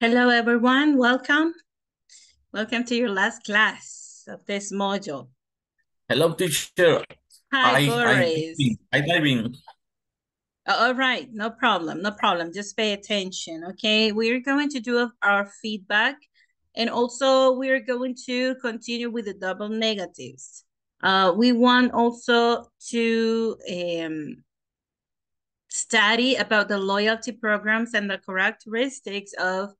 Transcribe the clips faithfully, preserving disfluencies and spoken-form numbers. Hello everyone, welcome. Welcome to your last class of this module. Hello teacher. Hi, Boris. I'm diving. All right, no problem, no problem. Just pay attention, okay? We're going to do our feedback and also we're going to continue with the double negatives. Uh, we want also to um, study about the loyalty programs and the characteristics of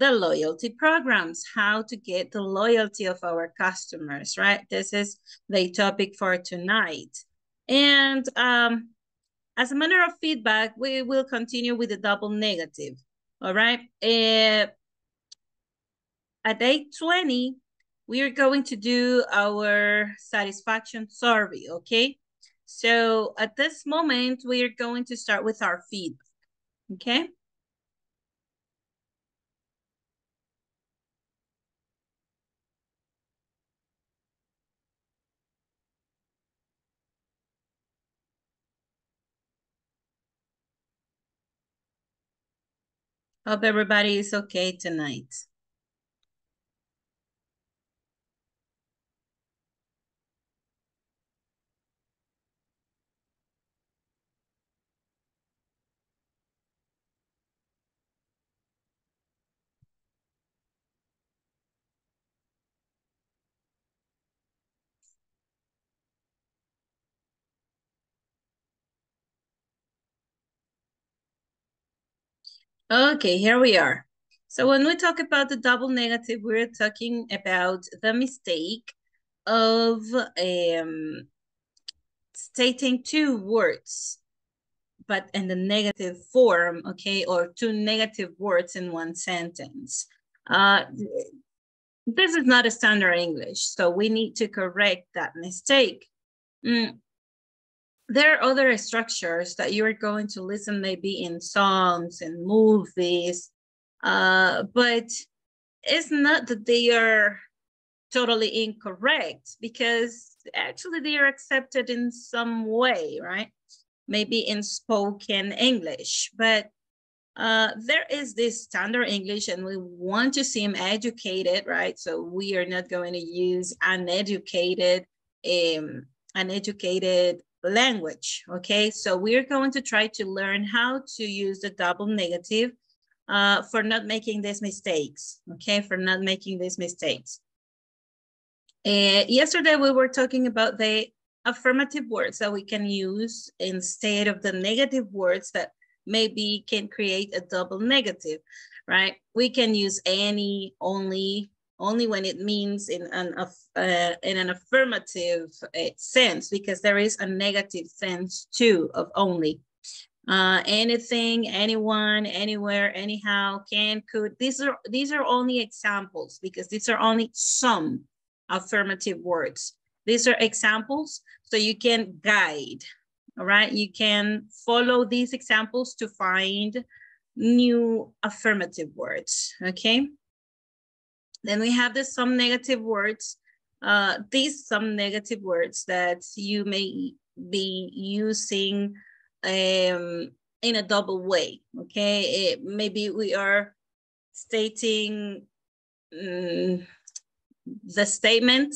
the loyalty programs, how to get the loyalty of our customers, right? This is the topic for tonight. And um, as a matter of feedback, we will continue with the double negative, all right? Uh, at day twenty, we are going to do our satisfaction survey, okay? So at this moment, we are going to start with our feedback, okay? Hope everybody is okay tonight. Okay, here we are. So when we talk about the double negative, we're talking about the mistake of um, stating two words, but in the negative form, okay, or two negative words in one sentence. Uh, this is not a standard English, so we need to correct that mistake. Mm. There are other structures that you are going to listen maybe in songs and movies, uh, but it's not that they are totally incorrect because actually they are accepted in some way, right? Maybe in spoken English, but uh, there is this standard English and we want to seem educated, right? So we are not going to use uneducated, um, uneducated language, okay? So we're going to try to learn how to use the double negative uh, for not making these mistakes, okay? For not making these mistakes. Uh, yesterday, we were talking about the affirmative words that we can use instead of the negative words that maybe can create a double negative, right? We can use any, only, only when it means in an, uh, in an affirmative uh, sense, because there is a negative sense too of only. Uh, anything, anyone, anywhere, anyhow, can, could, these are, these are only examples because these are only some affirmative words. These are examples, so you can guide, all right? You can follow these examples to find new affirmative words, okay? Then we have the some negative words, uh, these some negative words that you may be using um, in a double way, okay? It, maybe we are stating um, the statement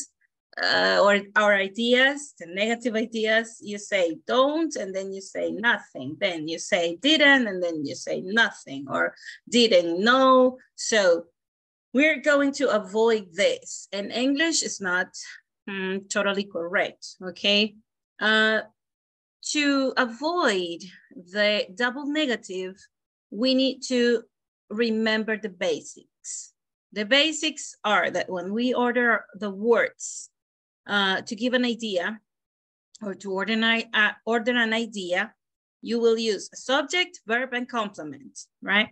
uh, or our ideas, the negative ideas. You say don't, and then you say nothing. Then you say didn't, and then you say nothing, or didn't know, so. We're going to avoid this, and English is not mm, totally correct, okay? Uh, to avoid the double negative, we need to remember the basics. The basics are that when we order the words uh, to give an idea or to order an, uh, order an idea, you will use subject, verb, and complement, right?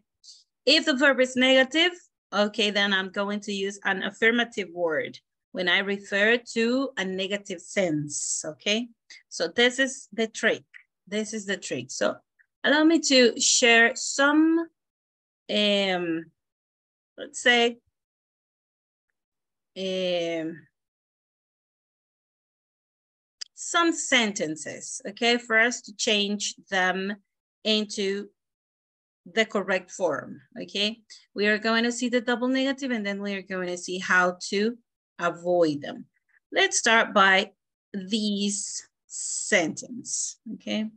If the verb is negative, okay, then I'm going to use an affirmative word when I refer to a negative sense, okay? So this is the trick. This is the trick. So allow me to share some, um, let's say, um, some sentences, okay, for us to change them into the correct form, okay? We are going to see the double negative and then we are going to see how to avoid them. Let's start by these sentences, okay?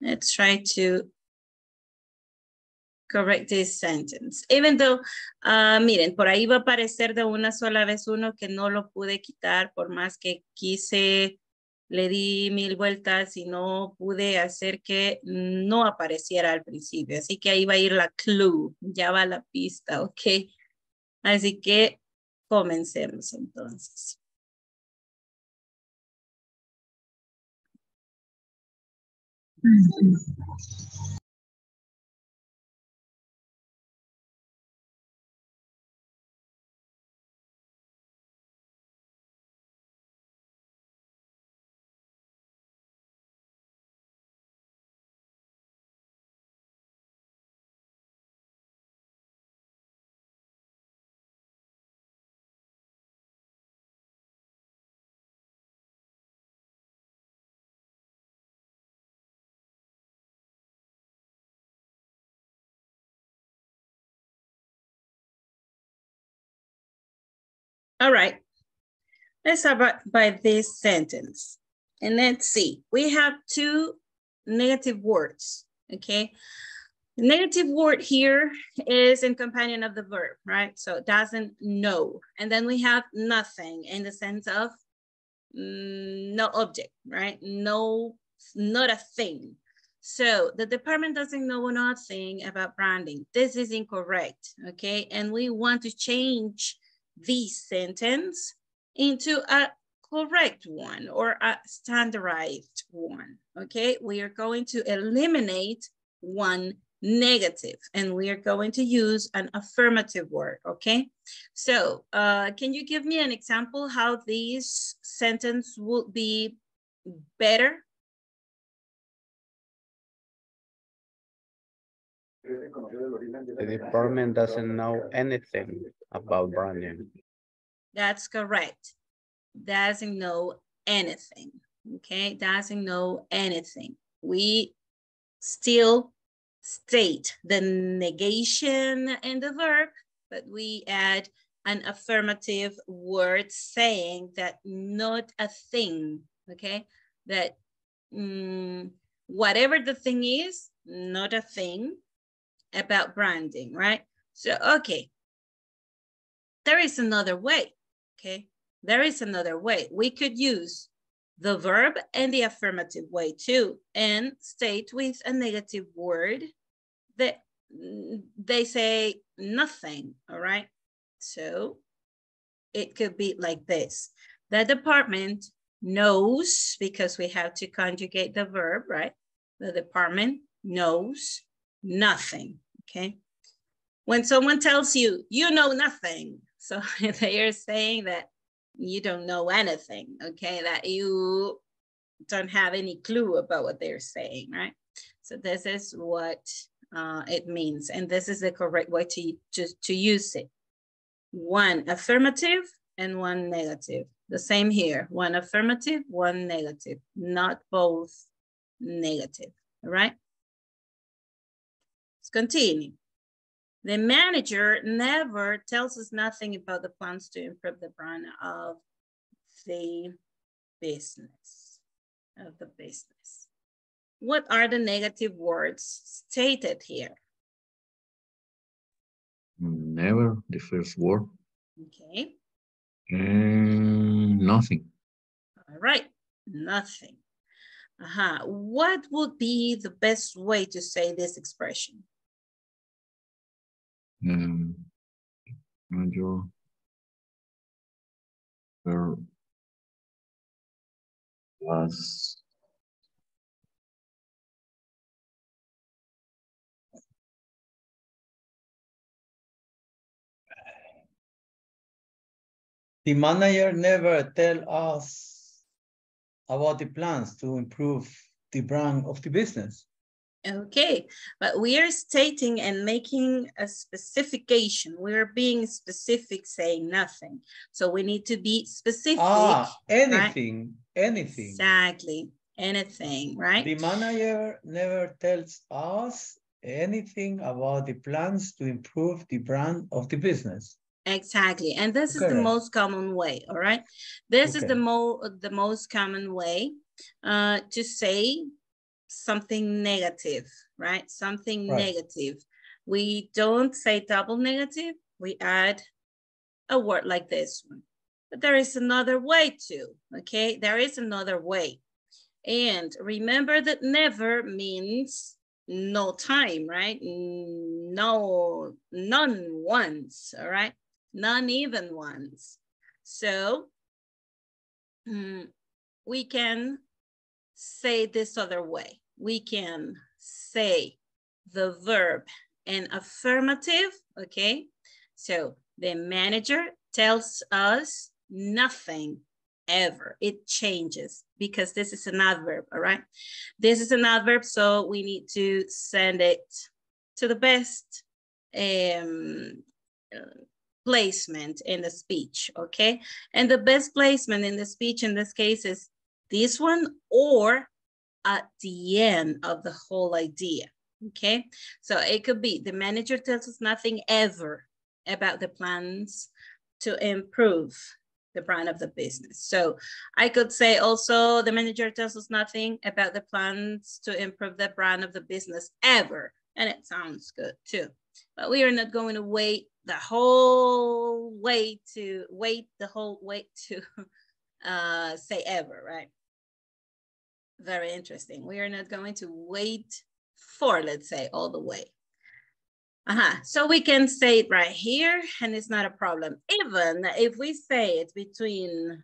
Let's try to correct this sentence. Even though, uh, miren, por ahí va a aparecer de una sola vez uno que no lo pude quitar por más que quise, le di mil vueltas y no pude hacer que no apareciera al principio. Así que ahí va a ir la clue, ya va la pista, ¿ok? Así que comencemos entonces. All right, let's start by this sentence. And let's see, we have two negative words, okay? The negative word here is in companion of the verb, right? So doesn't know. And then we have nothing in the sense of mm, no object, right? No, not a thing. So the department doesn't know nothing about branding. This is incorrect, okay? And we want to change this sentence into a correct one or a standardized one, okay? We are going to eliminate one negative and we are going to use an affirmative word, okay? So uh, can you give me an example how this sentence would be better? The department doesn't know anything about branding. That's correct. Doesn't know anything, okay? Doesn't know anything. We still state the negation in the verb, but we add an affirmative word saying that not a thing, okay? That mm, whatever the thing is, not a thing about branding, right? So, okay, there is another way, okay? There is another way. We could use the verb and the affirmative way too, and state with a negative word that they say nothing, all right? So it could be like this. The department knows, because we have to conjugate the verb, right? The department knows nothing, okay? When someone tells you, you know nothing, so they are saying that you don't know anything, okay? That you don't have any clue about what they're saying, right? So this is what uh, it means, and this is the correct way to, to, to use it. One affirmative and one negative. The same here, one affirmative, one negative, not both negative, all right? Continue. The manager never tells us nothing about the plans to improve the brand of the business, of the business. What are the negative words stated here? Never, the first word. Okay. And nothing. All right, nothing. Uh-huh. What would be the best way to say this expression? Um, manager, there was the manager never tell us about the plans to improve the brand of the business. Okay, but we are stating and making a specification. We are being specific, saying nothing. So we need to be specific. Ah, anything, right? Anything. Exactly, anything, right? The manager never tells us anything about the plans to improve the brand of the business. Exactly. And this Correct. is the most common way, all right? This okay. is the, mo the most common way uh, to say something negative, right? Something right. negative. We don't say double negative. We add a word like this one. But there is another way too, okay? There is another way. And remember that never means no time, right? No, none once, all right? None even once. So um, we can say this other way. We can say the verb an affirmative, okay? So the manager tells us nothing ever. It changes because this is an adverb, all right? This is an adverb, so we need to send it to the best um, placement in the speech, okay? And the best placement in the speech in this case is this one or at the end of the whole idea, okay? So it could be the manager tells us nothing ever about the plans to improve the brand of the business. So I could say also the manager tells us nothing about the plans to improve the brand of the business ever. And it sounds good too. But we are not going to wait the whole way to wait the whole way to uh, say ever, right? Very interesting. We are not going to wait for, let's say, all the way. Uh-huh. So we can say it right here and it's not a problem. Even if we say it between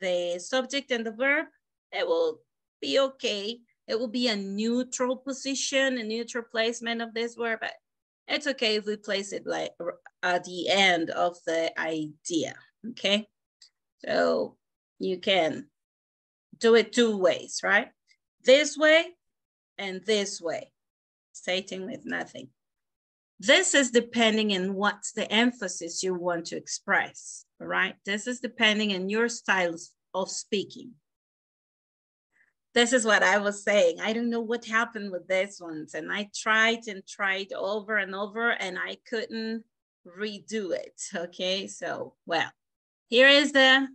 the subject and the verb, it will be okay. It will be a neutral position, a neutral placement of this verb, but it's okay if we place it like at the end of the idea, okay? So you can do it two ways, right? This way and this way, stating with nothing. This is depending on what's the emphasis you want to express, all right? This is depending on your style of speaking. This is what I was saying. I don't know what happened with this ones, and I tried and tried over and over, and I couldn't redo it, okay? So, well, here is the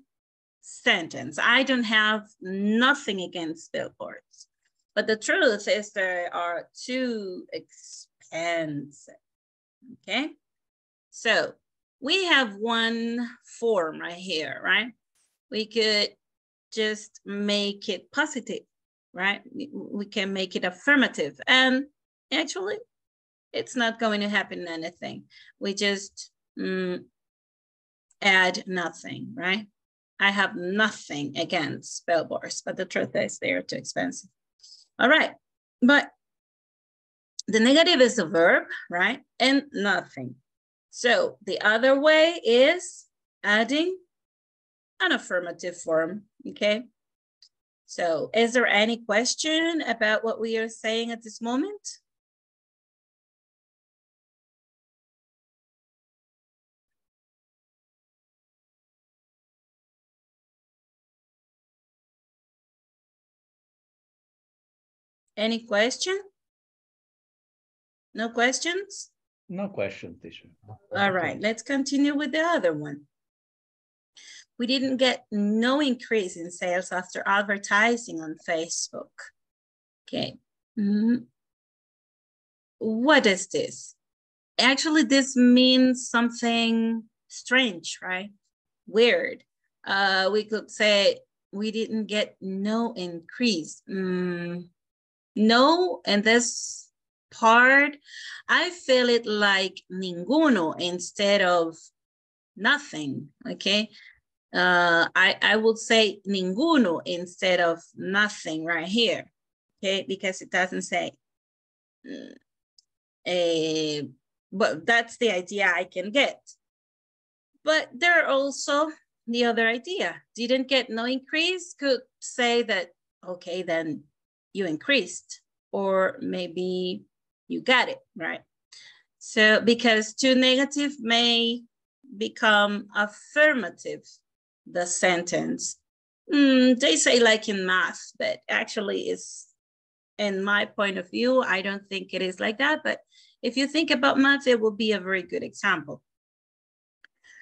sentence. I don't have nothing against billboards, but the truth is there are two expensive. Okay, so we have one form right here, right? We could just make it positive, right? We can make it affirmative. And actually, it's not going to happen anything. We just mm, add nothing, right? I have nothing against billboards, but the truth is they are too expensive. All right, but the negative is a verb, right? And nothing. So the other way is adding an affirmative form, okay? So is there any question about what we are saying at this moment? Any question? No questions? No question, teacher. All right, let's continue with the other one. We didn't get no increase in sales after advertising on Facebook. Okay. Mm-hmm. What is this? Actually, this means something strange, right? Weird. Uh, we could say we didn't get no increase. Mm, no, and that's part, I feel it like ninguno instead of nothing, okay? Uh, I, I would say ninguno instead of nothing right here, okay? Because it doesn't say, mm, a, but that's the idea I can get. But there are also the other idea. Didn't get no increase could say that, okay, then you increased, or maybe you got it, right? So because too negative may become affirmative, the sentence. Mm, they say like in math, but actually it's, in my point of view, I don't think it is like that. But if you think about math, it will be a very good example.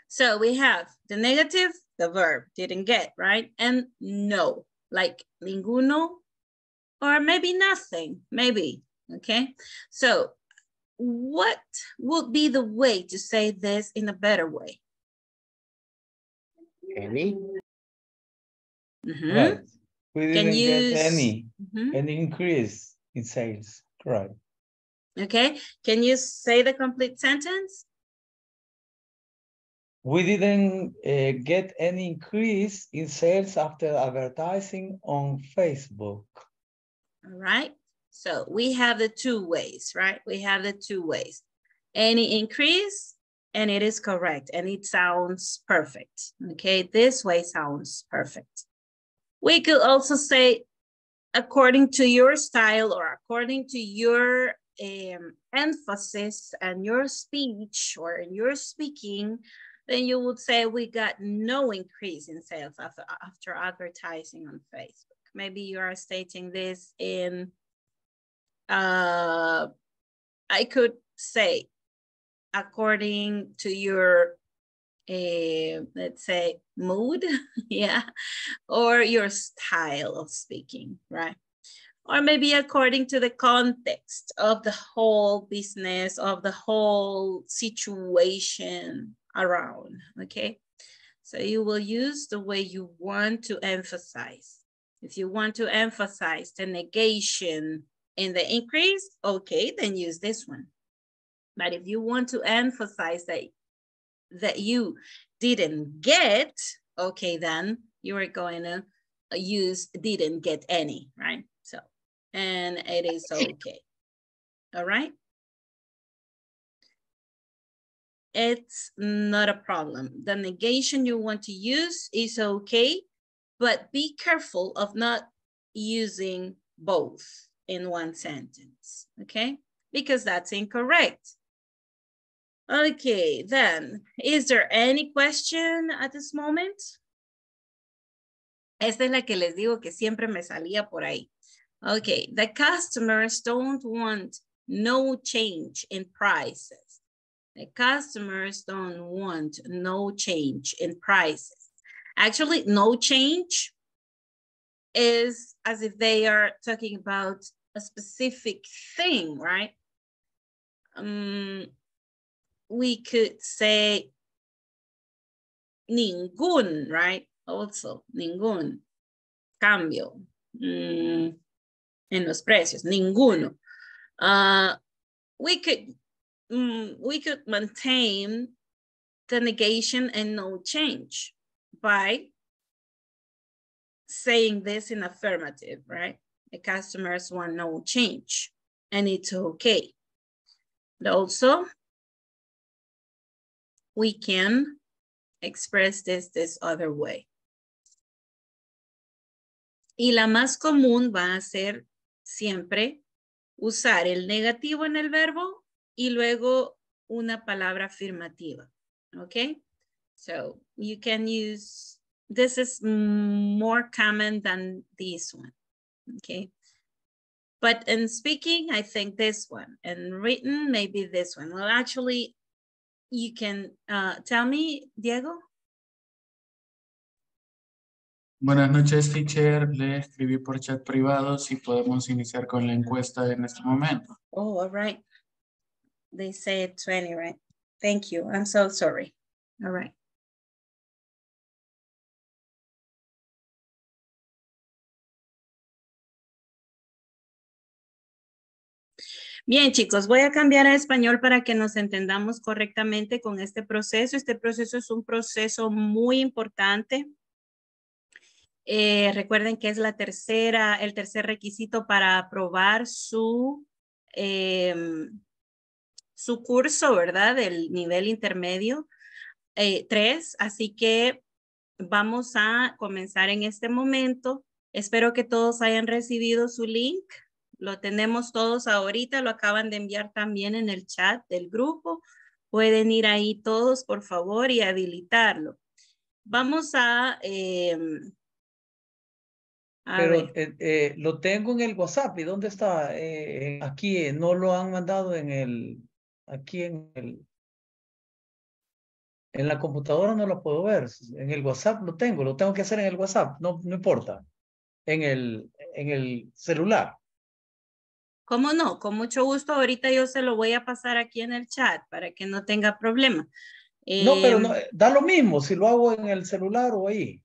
So we have the negative, the verb didn't get, right? And no, like ninguno, or maybe nothing, maybe, okay? So what would be the way to say this in a better way? Any? Mm-hmm. Right. We didn't Can you get any, mm-hmm. an increase in sales, right? Okay, can you say the complete sentence? We didn't uh, get any increase in sales after advertising on Facebook. All right, so we have the two ways, right? We have the two ways. Any increase, and it is correct, and it sounds perfect. Okay, this way sounds perfect. We could also say, according to your style or according to your um, emphasis and your speech or your speaking, then you would say we got no increase in sales after, after advertising on Facebook. Maybe you are stating this in, uh, I could say, according to your Uh, let's say mood, yeah, or your style of speaking, right? Or maybe according to the context of the whole business, of the whole situation around, okay? So you will use the way you want to emphasize. If you want to emphasize the negation and the increase, okay, then use this one. But if you want to emphasize that that you didn't get, okay, then you are going to use didn't get any, right? So, and it is okay, all right? It's not a problem. The negation you want to use is okay, but be careful of not using both in one sentence, okay? Because that's incorrect. Okay, then, is there any question at this moment? Esta es la que les digo que siempre me salía por ahí. Okay, the customers don't want no change in prices. The customers don't want no change in prices. Actually, no change is as if they are talking about a specific thing, right? Um, we could say ningún, right? Also, ningún cambio mm, en los precios, ninguno. Uh, we could mm, we could maintain the negation and no change by saying this in affirmative, right? The customers want no change, and it's okay. But also, we can express this this other way. Y la más común va a ser siempre usar el negativo en el verbo y luego una palabra afirmativa, okay? So you can use, this is more common than this one, okay? But in speaking, I think this one, and written, maybe this one. Well, actually, you can uh, tell me, Diego. Buenas noches, teacher. Le escribí por chat privado si podemos iniciar con la encuesta en este momento. Oh, all right. They said twenty, right? Thank you. I'm so sorry. All right. Bien, chicos, voy a cambiar a español para que nos entendamos correctamente con este proceso. Este proceso es un proceso muy importante. Eh, recuerden que es la tercera, el tercer requisito para aprobar su, eh, su curso, ¿verdad? Del nivel intermedio eh, tres. Así que vamos a comenzar en este momento. Espero que todos hayan recibido su link. Lo tenemos todos ahorita, lo acaban de enviar también en el chat del grupo. Pueden ir ahí todos, por favor, y habilitarlo. Vamos a eh, A Pero eh, eh, lo tengo en el WhatsApp. ¿Y dónde está? Eh, aquí eh, no lo han mandado en el... Aquí en el... En la computadora no lo puedo ver. En el WhatsApp lo tengo. Lo tengo que hacer en el WhatsApp. No, no importa. En el, en el celular. ¿Cómo no? Con mucho gusto. Ahorita yo se lo voy a pasar aquí en el chat para que no tenga problema. Eh, no, pero no, da lo mismo si lo hago en el celular o ahí.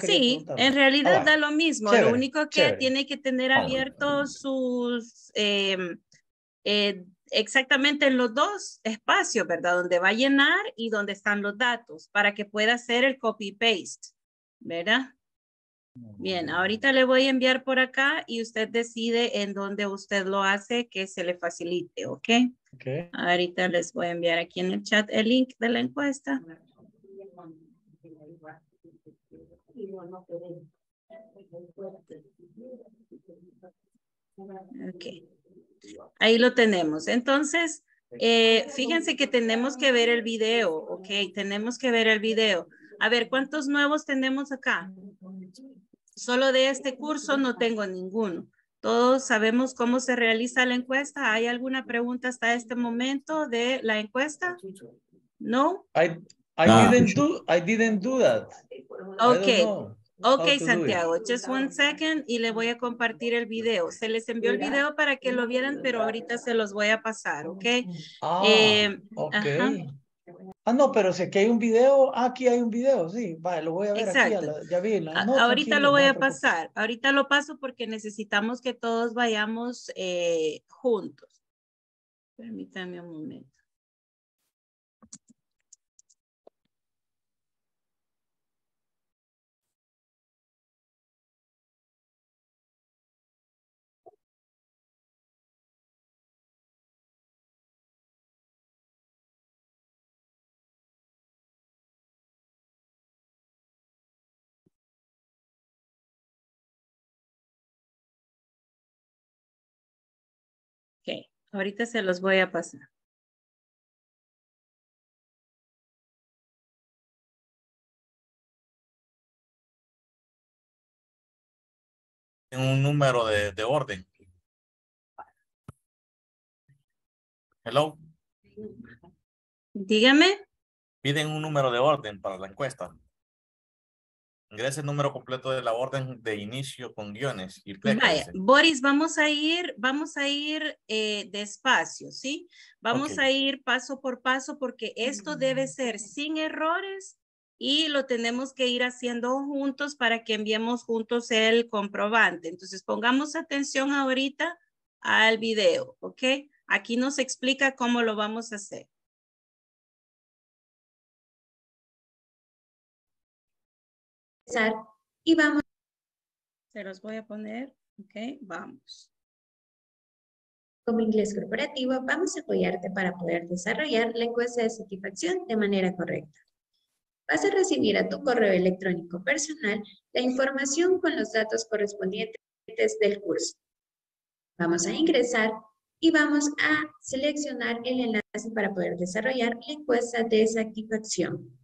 Sí, en realidad ah, da lo mismo. Chévere, lo único que chévere. Tiene que tener abierto ah, sus... Eh, eh, exactamente en los dos espacios, ¿verdad? Donde va a llenar y donde están los datos para que pueda hacer el copy-paste, ¿verdad? Bien, ahorita le voy a enviar por acá y usted decide en dónde usted lo hace que se le facilite, ¿ok? Okay. Ahorita les voy a enviar aquí en el chat el link de la encuesta. Ok. Ahí lo tenemos. Entonces, eh, fíjense que tenemos que ver el video, ¿ok? Tenemos que ver el video. A ver, ¿cuántos nuevos tenemos acá? Solo de este curso no tengo ninguno. Todos sabemos cómo se realiza la encuesta. ¿Hay alguna pregunta hasta este momento de la encuesta? No. I, I, no. Didn't, do, I didn't do that. Okay. Ok, Santiago, just one second y le voy a compartir el video. Se les envió el video para que lo vieran, pero ahorita se los voy a pasar, ¿ok? Ah, eh, okay. Ajá. Ah, no, pero si aquí hay un video, aquí hay un video, sí, vale, lo voy a ver. Exacto. Aquí, a la, ya vi. La, no, ahorita lo voy no, a pasar, ahorita lo paso porque necesitamos que todos vayamos eh, juntos. Permítanme un momento. Ahorita se los voy a pasar. En un número de, de orden. Hello. Dígame. Piden un número de orden para la encuesta. Ingrese el número completo de la orden de inicio con guiones. Y vaya, Boris, vamos a ir, vamos a ir eh, despacio, ¿sí? Vamos okay. a ir paso por paso porque esto mm. debe ser sin errores y lo tenemos que ir haciendo juntos para que enviemos juntos el comprobante. Entonces, pongamos atención ahorita al video, ¿ok? Aquí nos explica cómo lo vamos a hacer. Y vamos. Se los voy a poner. Ok, vamos. Como Inglés Corporativo, vamos a apoyarte para poder desarrollar la encuesta de satisfacción de manera correcta. Vas a recibir a tu correo electrónico personal la información con los datos correspondientes del curso. Vamos a ingresar y vamos a seleccionar el enlace para poder desarrollar la encuesta de satisfacción.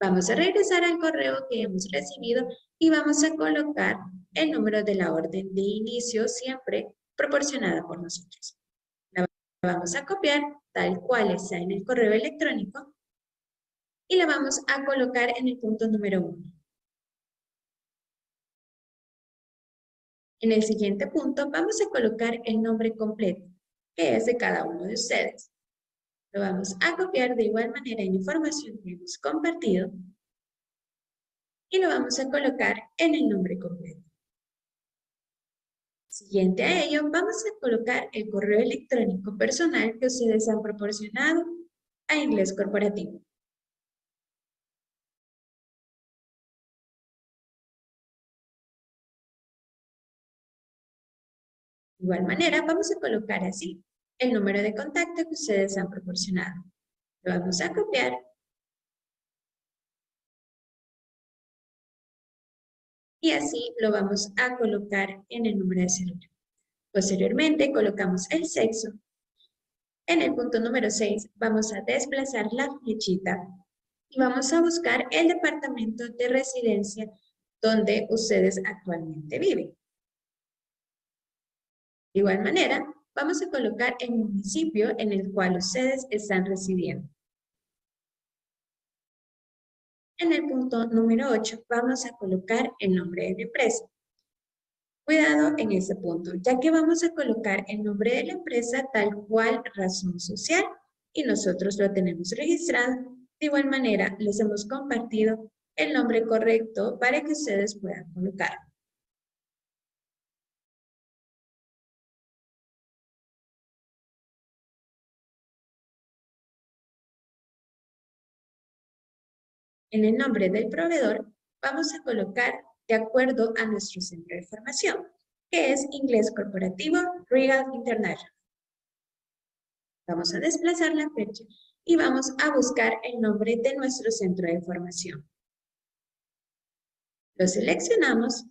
Vamos a regresar al correo que hemos recibido y vamos a colocar el número de la orden de inicio siempre proporcionada por nosotros. La vamos a copiar tal cual está en el correo electrónico y la vamos a colocar en el punto número uno. En el siguiente punto vamos a colocar el nombre completo, que es de cada uno de ustedes. Lo vamos a copiar de igual manera en la información que hemos compartido y lo vamos a colocar en el nombre completo. Siguiente a ello, vamos a colocar el correo electrónico personal que ustedes han proporcionado a Inglés Corporativo. De igual manera, vamos a colocar así el número de contacto que ustedes han proporcionado. Lo vamos a copiar. Y así lo vamos a colocar en el número de celular. Posteriormente colocamos el sexo. En el punto número seis vamos a desplazar la flechita y vamos a buscar el departamento de residencia donde ustedes actualmente viven. De igual manera, vamos a colocar el municipio en el cual ustedes están residiendo. En el punto número ocho, vamos a colocar el nombre de la empresa. Cuidado en ese punto, ya que vamos a colocar el nombre de la empresa tal cual razón social y nosotros lo tenemos registrado. De igual manera, les hemos compartido el nombre correcto para que ustedes puedan colocar. En el nombre del proveedor vamos a colocar de acuerdo a nuestro centro de formación, que es Inglés Corporativo Real International. Vamos a desplazar la fecha y vamos a buscar el nombre de nuestro centro de formación. Lo seleccionamos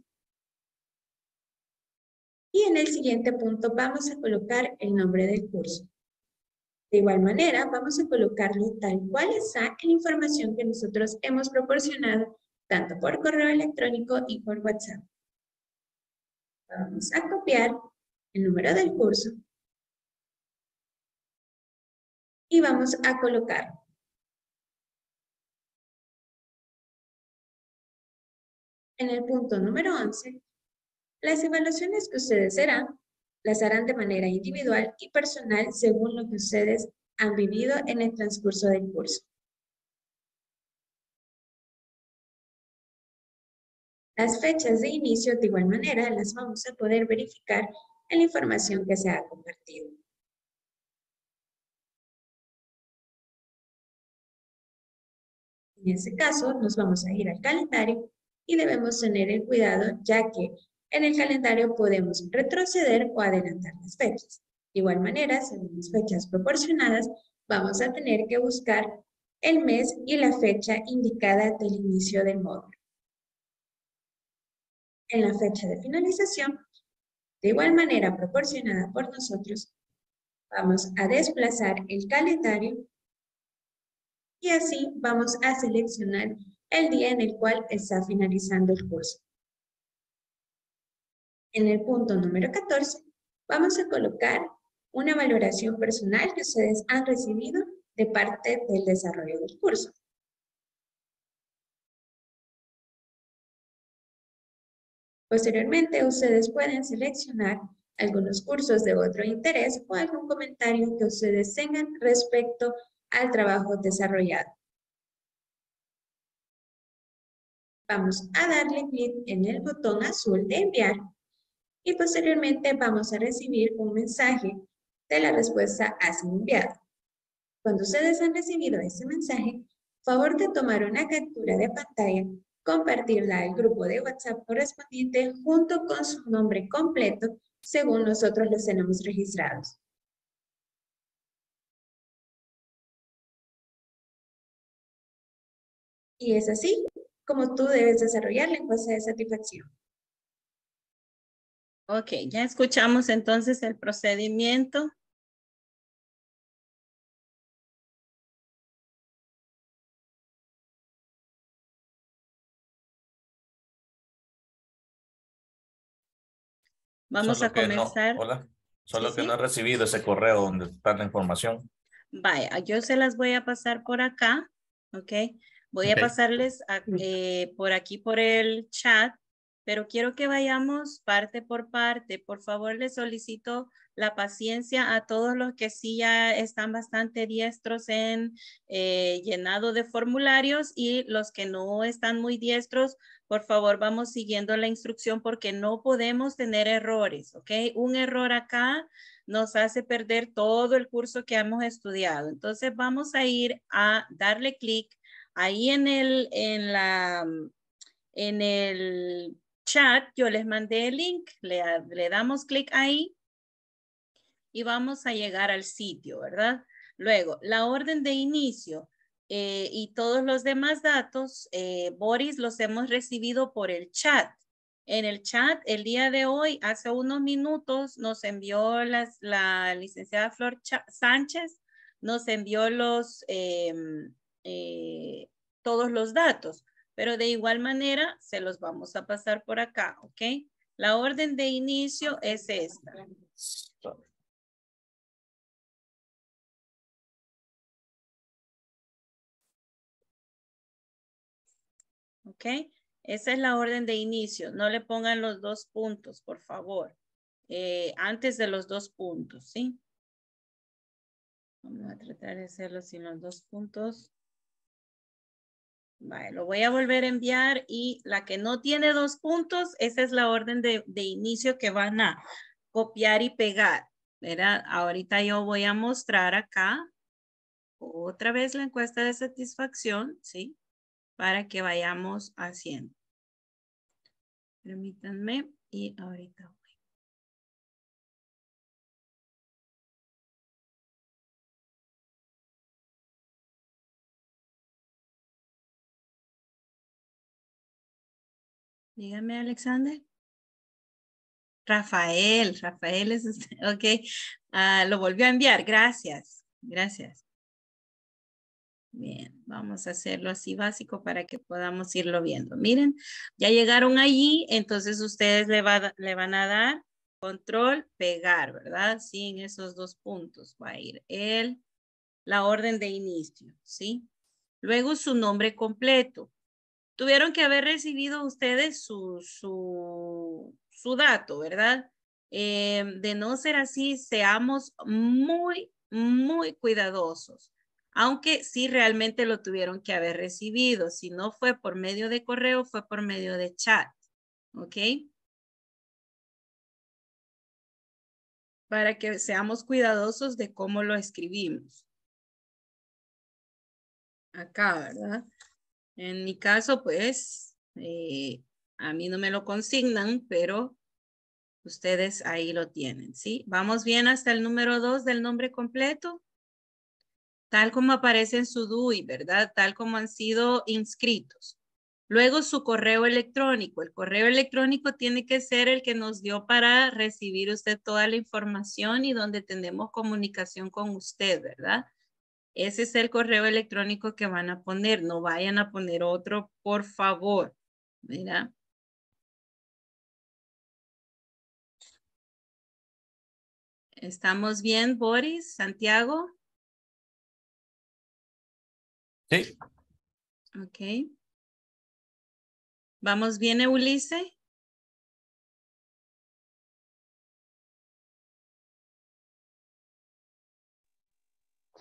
y en el siguiente punto vamos a colocar el nombre del curso. De igual manera, vamos a colocarlo tal cual está en la información que nosotros hemos proporcionado, tanto por correo electrónico y por WhatsApp. Vamos a copiar el número del curso y vamos a colocar. En el punto número once, las evaluaciones que ustedes harán, las harán de manera individual y personal según lo que ustedes han vivido en el transcurso del curso. Las fechas de inicio, de igual manera, las vamos a poder verificar en la información que se ha compartido. En este caso, nos vamos a ir al calendario y debemos tener el cuidado ya que en el calendario podemos retroceder o adelantar las fechas. De igual manera, según las fechas proporcionadas, vamos a tener que buscar el mes y la fecha indicada del inicio del módulo. En la fecha de finalización, de igual manera proporcionada por nosotros, vamos a desplazar el calendario y así vamos a seleccionar el día en el cual está finalizando el curso. En el punto número catorce, vamos a colocar una valoración personal que ustedes han recibido de parte del desarrollo del curso. Posteriormente, ustedes pueden seleccionar algunos cursos de otro interés o algún comentario que ustedes tengan respecto al trabajo desarrollado. Vamos a darle clic en el botón azul de enviar. Y posteriormente vamos a recibir un mensaje de la respuesta así enviada. Cuando ustedes han recibido este mensaje, favor de tomar una captura de pantalla, compartirla al grupo de WhatsApp correspondiente junto con su nombre completo, según nosotros los tenemos registrados. Y es así como tú debes desarrollar la encuesta de satisfacción. Ok, ya escuchamos entonces el procedimiento. Vamos solo a comenzar. No, hola, solo sí, que sí. no he recibido ese correo donde está la información. Vaya, yo se las voy a pasar por acá, ok. Voy okay. a pasarles a, eh, por aquí por el chat. Pero quiero que vayamos parte por parte. Por favor, les solicito la paciencia a todos los que sí ya están bastante diestros en eh, llenado de formularios y los que no están muy diestros, por favor, vamos siguiendo la instrucción porque no podemos tener errores, ¿ok? Un error acá nos hace perder todo el curso que hemos estudiado. Entonces, vamos a ir a darle clic ahí en el, en la, en el chat, yo les mandé el link, le, le damos clic ahí y vamos a llegar al sitio, ¿verdad? Luego, la orden de inicio eh, y todos los demás datos, eh, Boris, los hemos recibido por el chat. En el chat, el día de hoy, hace unos minutos, nos envió las, la licenciada Flor Ch- Sánchez, nos envió los, eh, eh, todos los datos. pero de igual manera se los vamos a pasar por acá, ¿ok? La orden de inicio es esta. ¿Ok? Esa es la orden de inicio. No le pongan los dos puntos, por favor. Eh, antes de los dos puntos, ¿sí? Vamos a tratar de hacerlo sin los dos puntos. Vale, lo voy a volver a enviar y la que no tiene dos puntos, esa es la orden de, de inicio que van a copiar y pegar, ¿verdad? Ahorita yo voy a mostrar acá otra vez la encuesta de satisfacción, ¿sí? Para que vayamos haciendo. Permítanme y ahorita voy. Dígame, Alexander. Rafael, Rafael es usted. Ok, uh, lo volvió a enviar. Gracias, gracias. Bien, vamos a hacerlo así básico para que podamos irlo viendo. Miren, ya llegaron allí, entonces ustedes le, va, le van a dar control, pegar, ¿verdad? Sí, en esos dos puntos va a ir el, la orden de inicio, ¿sí? Luego su nombre completo. Tuvieron que haber recibido ustedes su, su, su dato, ¿verdad? Eh, de no ser así, seamos muy, muy cuidadosos. Aunque sí realmente lo tuvieron que haber recibido. Si no fue por medio de correo, fue por medio de chat. ¿Ok? Para que seamos cuidadosos de cómo lo escribimos. Acá, ¿verdad? En mi caso, pues, eh, a mí no me lo consignan, pero ustedes ahí lo tienen, ¿sí? Vamos bien hasta el número dos del nombre completo. Tal como aparece en su D U I, ¿verdad? Tal como han sido inscritos. Luego su correo electrónico. El correo electrónico tiene que ser el que nos dio para recibir usted toda la información y donde tenemos comunicación con usted, ¿verdad? Ese es el correo electrónico que van a poner. No vayan a poner otro, por favor. Mira. ¿Estamos bien, Boris? ¿Santiago? Sí. Ok. ¿Vamos bien, Eulise?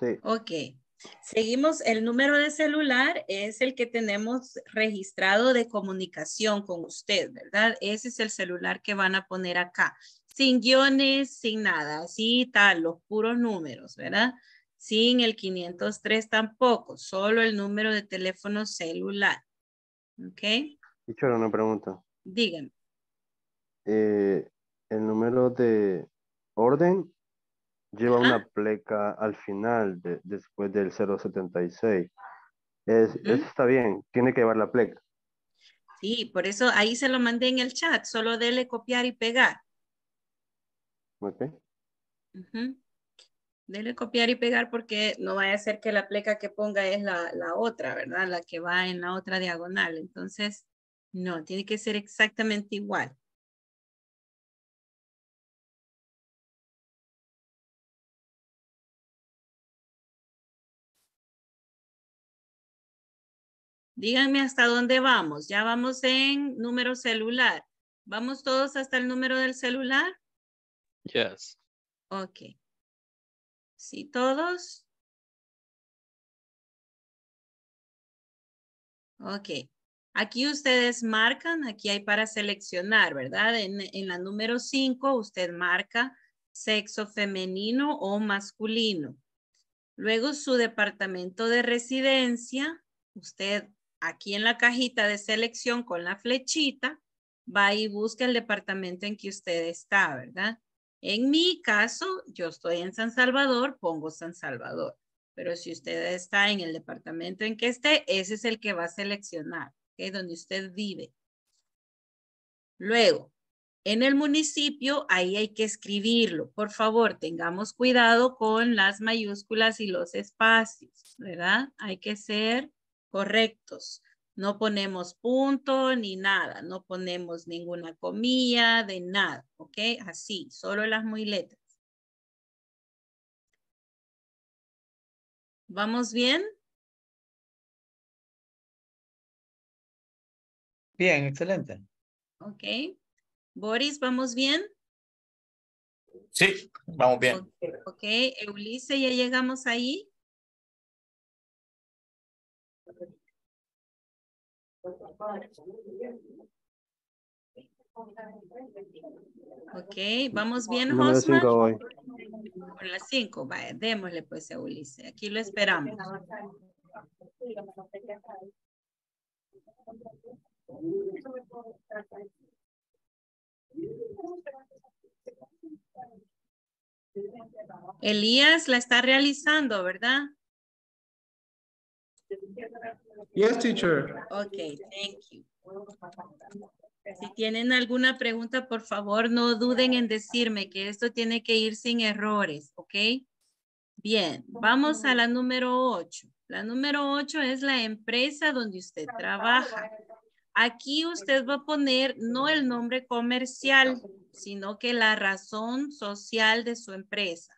Sí. Ok, seguimos. El número de celular es el que tenemos registrado de comunicación con usted, ¿verdad? Ese es el celular que van a poner acá, sin guiones, sin nada, así tal, los puros números, ¿verdad? Sin el quinientos tres tampoco, solo el número de teléfono celular, ¿ok? Dicho una pregunta. Díganme. Eh, el número de orden... Lleva Ajá. una pleca al final, de, después del cero setenta y seis. Es, uh-huh. Eso está bien, tiene que llevar la pleca. Sí, por eso ahí se lo mandé en el chat, solo dele copiar y pegar. Ok. Uh-huh. Dele copiar y pegar porque no vaya a ser que la pleca que ponga es la, la otra, ¿verdad? La que va en la otra diagonal. Entonces, no, tiene que ser exactamente igual. Díganme hasta dónde vamos. Ya vamos en número celular. ¿Vamos todos hasta el número del celular? Yes. Ok. ¿Sí todos? Ok. Aquí ustedes marcan, aquí hay para seleccionar, ¿verdad? En, en la número cinco usted marca sexo femenino o masculino. Luego su departamento de residencia, usted aquí en la cajita de selección con la flechita, va y busca el departamento en que usted está, ¿verdad? En mi caso, yo estoy en San Salvador, pongo San Salvador. Pero si usted está en el departamento en que esté, ese es el que va a seleccionar, ¿okay? Donde usted vive. Luego, en el municipio, ahí hay que escribirlo. Por favor, tengamos cuidado con las mayúsculas y los espacios, ¿verdad? Hay que ser correctos. No ponemos punto ni nada. No ponemos ninguna comilla de nada. ¿Ok? Así, solo las muy letras. ¿Vamos bien? Bien, excelente. Ok. Boris, ¿vamos bien? Sí, vamos bien. Ok, okay. Eulice, ¿ya llegamos ahí? Ok, ¿vamos bien, Josman? Por las cinco, vaya, démosle pues a Ulises. Aquí lo esperamos. Elías la está realizando, ¿verdad? Yes, teacher. Okay, thank you. Si tienen alguna pregunta, por favor, no duden en decirme, que esto tiene que ir sin errores, ¿ok? Bien, vamos a la número ocho. La número ocho es la empresa donde usted trabaja. Aquí usted va a poner no el nombre comercial, sino que la razón social de su empresa,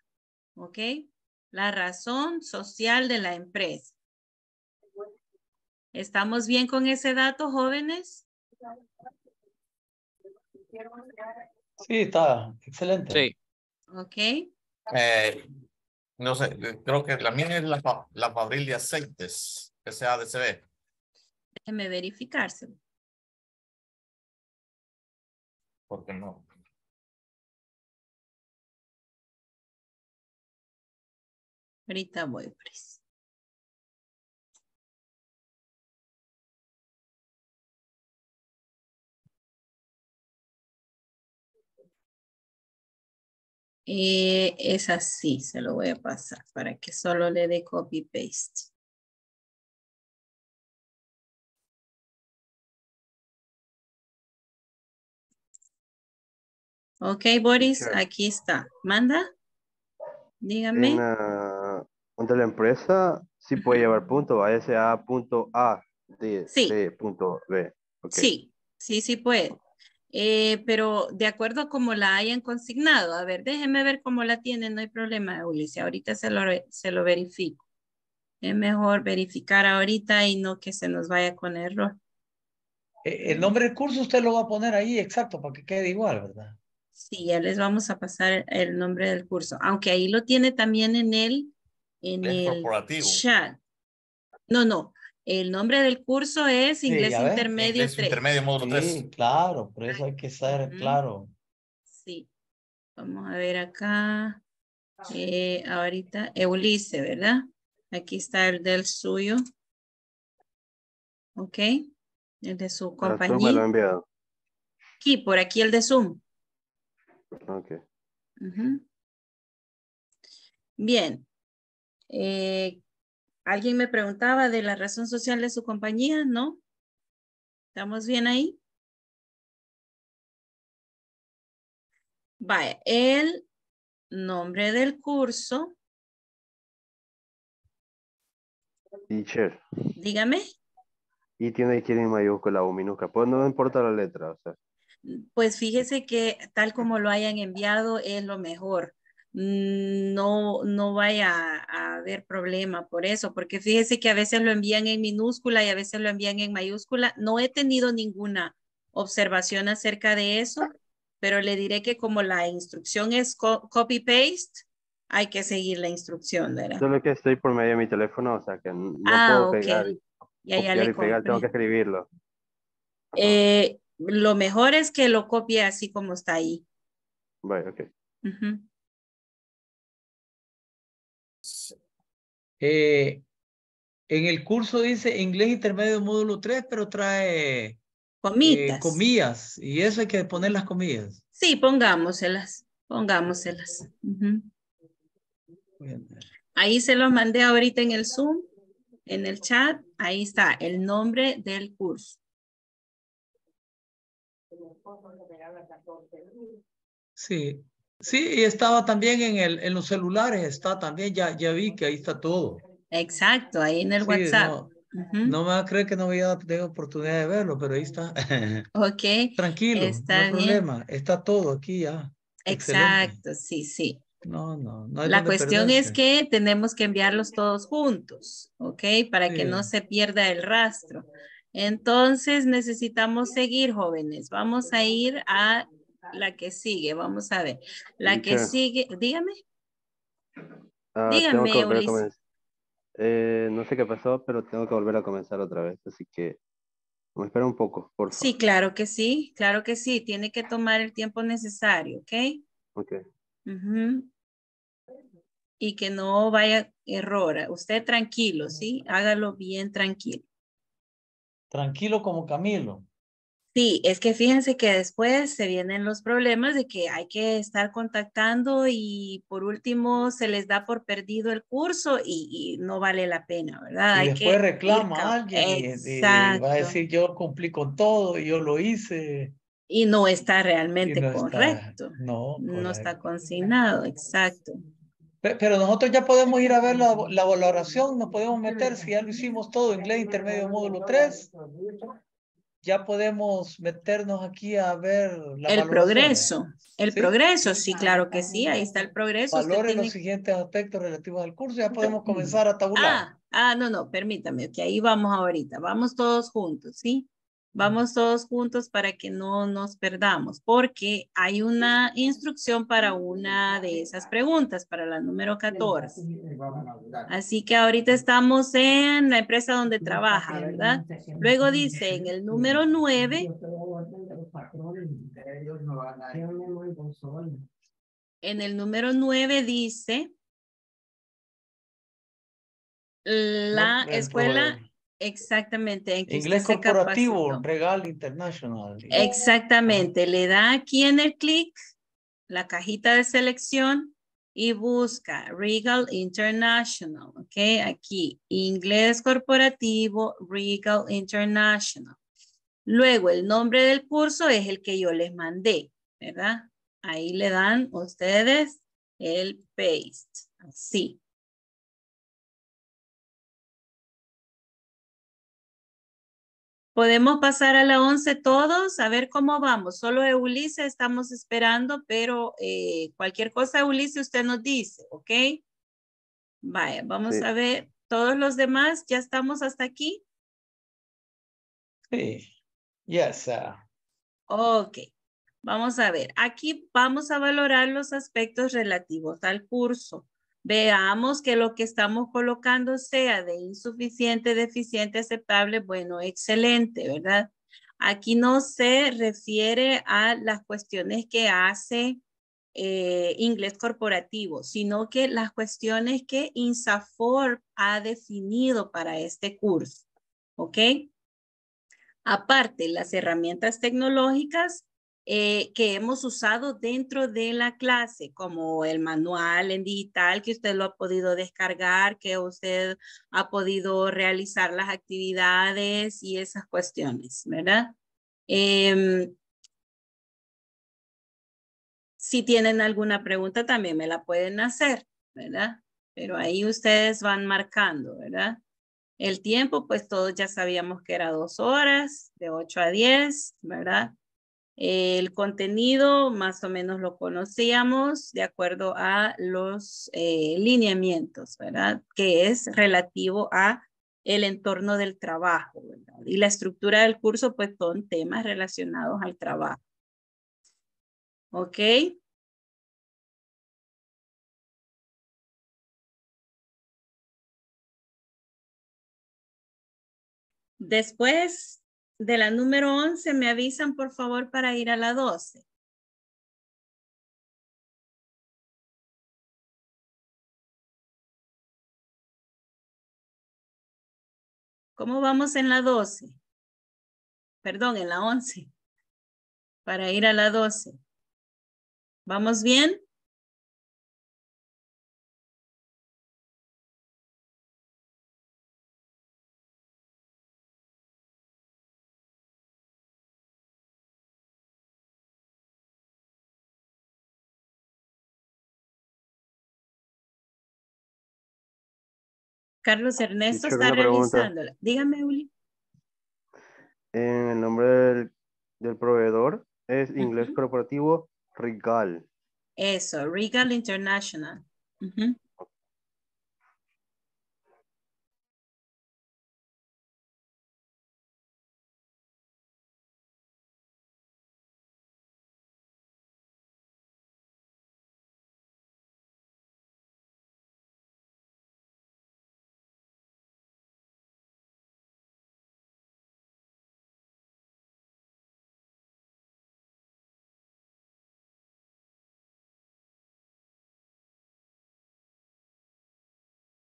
¿ok? La razón social de la empresa. ¿Estamos bien con ese dato, jóvenes? Sí, está excelente. Sí. Ok. Eh, no sé, creo que la mía es la, la fabril de aceites, S A D C B. Déjeme verificárselo. ¿Por qué no? Ahorita voy, pues. Eh, es así, se lo voy a pasar para que solo le dé copy paste. Ok, Boris, aquí está. ¿Manda? Dígame. En, uh, ¿Donde la empresa sí puede llevar punto a S A punto A D Sí. D punto B Okay. Sí, sí, sí puede. Eh, pero de acuerdo a cómo la hayan consignado. A ver, déjeme ver cómo la tienen. No hay problema, Ulises. Ahorita se lo, se lo verifico. Es mejor verificar ahorita y no que se nos vaya con error. El nombre del curso usted lo va a poner ahí, exacto, para que quede igual, ¿verdad? Sí, ya les vamos a pasar el nombre del curso. Aunque ahí lo tiene también en el, en el chat. No, no. El nombre del curso es Inglés sí, Intermedio Inglés tres. Intermedio Módulo sí, tres. Claro, por eso hay que estar uh-huh. claro. Sí. Vamos a ver acá. Eh, ahorita, Eulice, ¿verdad? Aquí está el del suyo. Ok. El de su compañía. Me lo he enviado. Aquí, por aquí el de Zoom. Ok. Uh-huh. Bien. Eh... Alguien me preguntaba de la razón social de su compañía, ¿no? ¿Estamos bien ahí? Vaya, el nombre del curso. Teacher. Dígame. Y tiene que ir en mayúscula o minúscula, pues no importa la letra, o sea. Pues fíjese que tal como lo hayan enviado es lo mejor. No, no vaya a haber problema por eso, porque fíjese que a veces lo envían en minúscula y a veces lo envían en mayúscula. No he tenido ninguna observación acerca de eso, pero le diré que como la instrucción es co copy-paste, hay que seguir la instrucción, ¿verdad? Solo que estoy por medio de mi teléfono, o sea que no ah, puedo okay. pegar y, ya, ya le y pegar, tengo que escribirlo. Eh, lo mejor es que lo copie así como está ahí. Bueno, ok. Uh-huh. Eh, en el curso dice inglés intermedio módulo tres, pero trae eh, comillas y eso hay que poner las comillas. Sí, pongámoselas, pongámoselas. Uh-huh. Ahí se los mandé ahorita en el Zoom, en el chat, ahí está el nombre del curso. Sí. Sí, y estaba también en, el, en los celulares, está también, ya, ya vi que ahí está todo. Exacto, ahí en el sí, WhatsApp. No, Uh-huh. No más creo que no voy a tener oportunidad de verlo, pero ahí está. Ok. Tranquilo, está no hay problema. Está todo aquí ya. Exacto, excelente. Sí, sí. No, no, no hay la cuestión perderse. Es que tenemos que enviarlos todos juntos, ¿ok? Para sí. que no se pierda el rastro. Entonces necesitamos seguir, jóvenes. Vamos a ir a la que sigue. Vamos a ver. La que sí. sigue, dígame. Uh, dígame, Ulises. Eh, no sé qué pasó, pero tengo que volver a comenzar otra vez. Así que me espera un poco, por favor. Sí, claro que sí. Claro que sí. Tiene que tomar el tiempo necesario, ¿ok? Ok. Uh-huh. Y que no vaya error. Usted tranquilo, ¿sí? Hágalo bien tranquilo. Tranquilo como Camilo. Sí, es que fíjense que después se vienen los problemas de que hay que estar contactando y por último se les da por perdido el curso y, y no vale la pena, ¿verdad? Y hay después que reclama a alguien y, y va a decir yo cumplí con todo y yo lo hice. Y no está realmente no correcto. Está, no, correcto. No está consignado, exacto. Pero nosotros ya podemos ir a ver la, la valoración, nos podemos meter, si ya lo hicimos todo, inglés intermedio módulo tres, ya podemos meternos aquí a ver la el progreso, el ¿sí? progreso, sí, claro que sí, ahí está el progreso. Valores tiene... los siguientes aspectos relativos al curso, ya podemos comenzar a tabular. Ah, ah no, no, permítame, que ahí vamos ahorita, vamos todos juntos, ¿sí? Vamos todos juntos para que no nos perdamos, porque hay una instrucción para una de esas preguntas, para la número catorce. Así que ahorita estamos en la empresa donde trabaja, ¿verdad? Luego dice en el número nueve. En el número nueve dice la escuela... Exactamente. En que Inglés Corporativo Real International. Exactamente. Le da aquí en el clic, la cajita de selección y busca Regal International. Ok, aquí Inglés Corporativo Regal International. Luego el nombre del curso es el que yo les mandé, ¿verdad? Ahí le dan ustedes el paste. Así. Podemos pasar a la once todos, a ver cómo vamos. Solo Eulice estamos esperando, pero eh, cualquier cosa, Eulice, usted nos dice, ¿ok? Vaya, vamos sí. a ver. ¿Todos los demás ya estamos hasta aquí? Sí. Yes. Uh. Ok. Vamos a ver. Aquí vamos a valorar los aspectos relativos al curso. Veamos que lo que estamos colocando sea de insuficiente, deficiente, aceptable, bueno, excelente, ¿verdad? Aquí no se refiere a las cuestiones que hace eh, Inglés Corporativo, sino que las cuestiones que INSAFORP ha definido para este curso, ¿ok? Aparte, las herramientas tecnológicas Eh, que hemos usado dentro de la clase, como el manual en digital que usted lo ha podido descargar, que usted ha podido realizar las actividades y esas cuestiones, ¿verdad? Eh, si tienen alguna pregunta también me la pueden hacer, ¿verdad? Pero ahí ustedes van marcando, ¿verdad? El tiempo, pues todos ya sabíamos que era dos horas, de ocho a diez, ¿verdad? El contenido más o menos lo conocíamos de acuerdo a los eh, lineamientos, ¿verdad? Que es relativo a el entorno del trabajo, ¿verdad? Y la estructura del curso, pues, son temas relacionados al trabajo. ¿Ok? Después... de la número once, me avisan, por favor, para ir a la doce. ¿Cómo vamos en la doce? Perdón, en la once. Para ir a la doce. ¿Vamos bien? Carlos Ernesto está realizándola. Dígame, Uli. Eh, el nombre del, del proveedor es Inglés uh-huh. Corporativo Regal. Eso, Regal International. Uh-huh.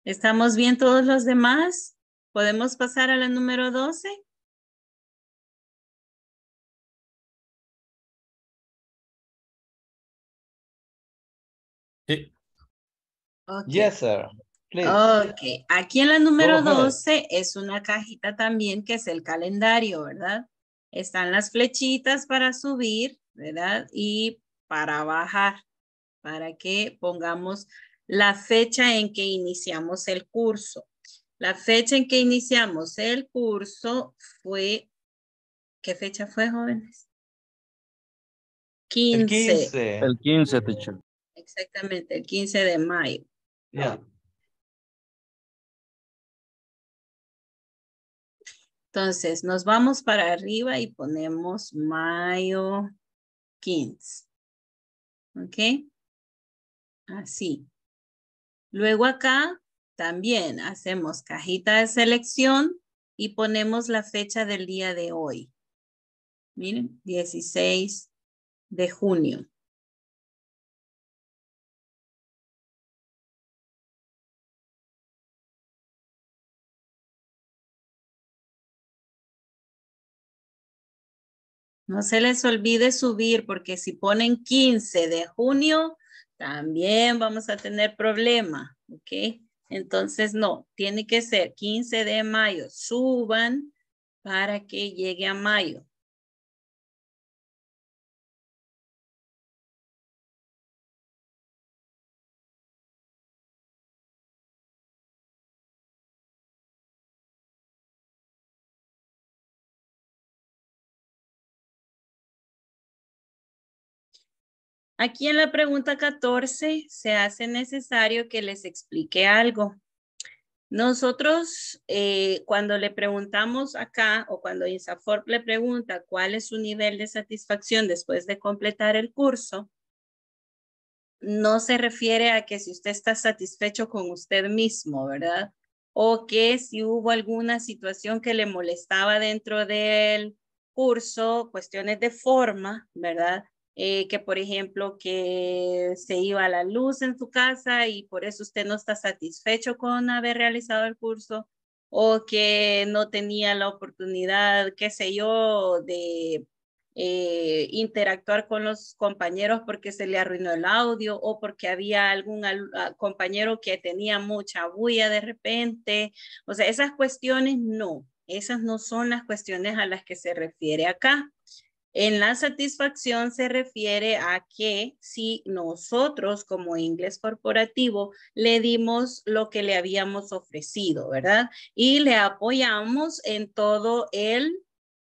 ¿Estamos bien todos los demás? ¿Podemos pasar a la número doce? Sí. Okay. Yes, sir. Please. Ok. Aquí en la número doce es una cajita también que es el calendario, ¿verdad? Están las flechitas para subir, ¿verdad? Y para bajar, para que pongamos la fecha en que iniciamos el curso. La fecha en que iniciamos el curso fue, ¿qué fecha fue, jóvenes? quince. El quince, el quince, teacher. Exactamente, el quince de mayo. Yeah. Entonces, nos vamos para arriba y ponemos mayo quince. ¿Ok? Así. Luego acá también hacemos cajita de selección y ponemos la fecha del día de hoy. Miren, dieciséis de junio. No se les olvide subir porque si ponen quince de junio, también vamos a tener problema, ¿ok? Entonces, no, tiene que ser quince de mayo. Suban para que llegue a mayo. Aquí en la pregunta catorce se hace necesario que les explique algo. Nosotros eh, cuando le preguntamos acá o cuando INSAFORP le pregunta cuál es su nivel de satisfacción después de completar el curso, no se refiere a que si usted está satisfecho con usted mismo, ¿verdad? O que si hubo alguna situación que le molestaba dentro del curso, cuestiones de forma, ¿verdad? Eh, que por ejemplo que se iba la luz en su casa y por eso usted no está satisfecho con haber realizado el curso o que no tenía la oportunidad, qué sé yo, de eh, interactuar con los compañeros porque se le arruinó el audio o porque había algún compañero que tenía mucha bulla de repente. O sea, esas cuestiones no, esas no son las cuestiones a las que se refiere acá. En la satisfacción se refiere a que si nosotros como Inglés Corporativo le dimos lo que le habíamos ofrecido, ¿verdad? Y le apoyamos en todo el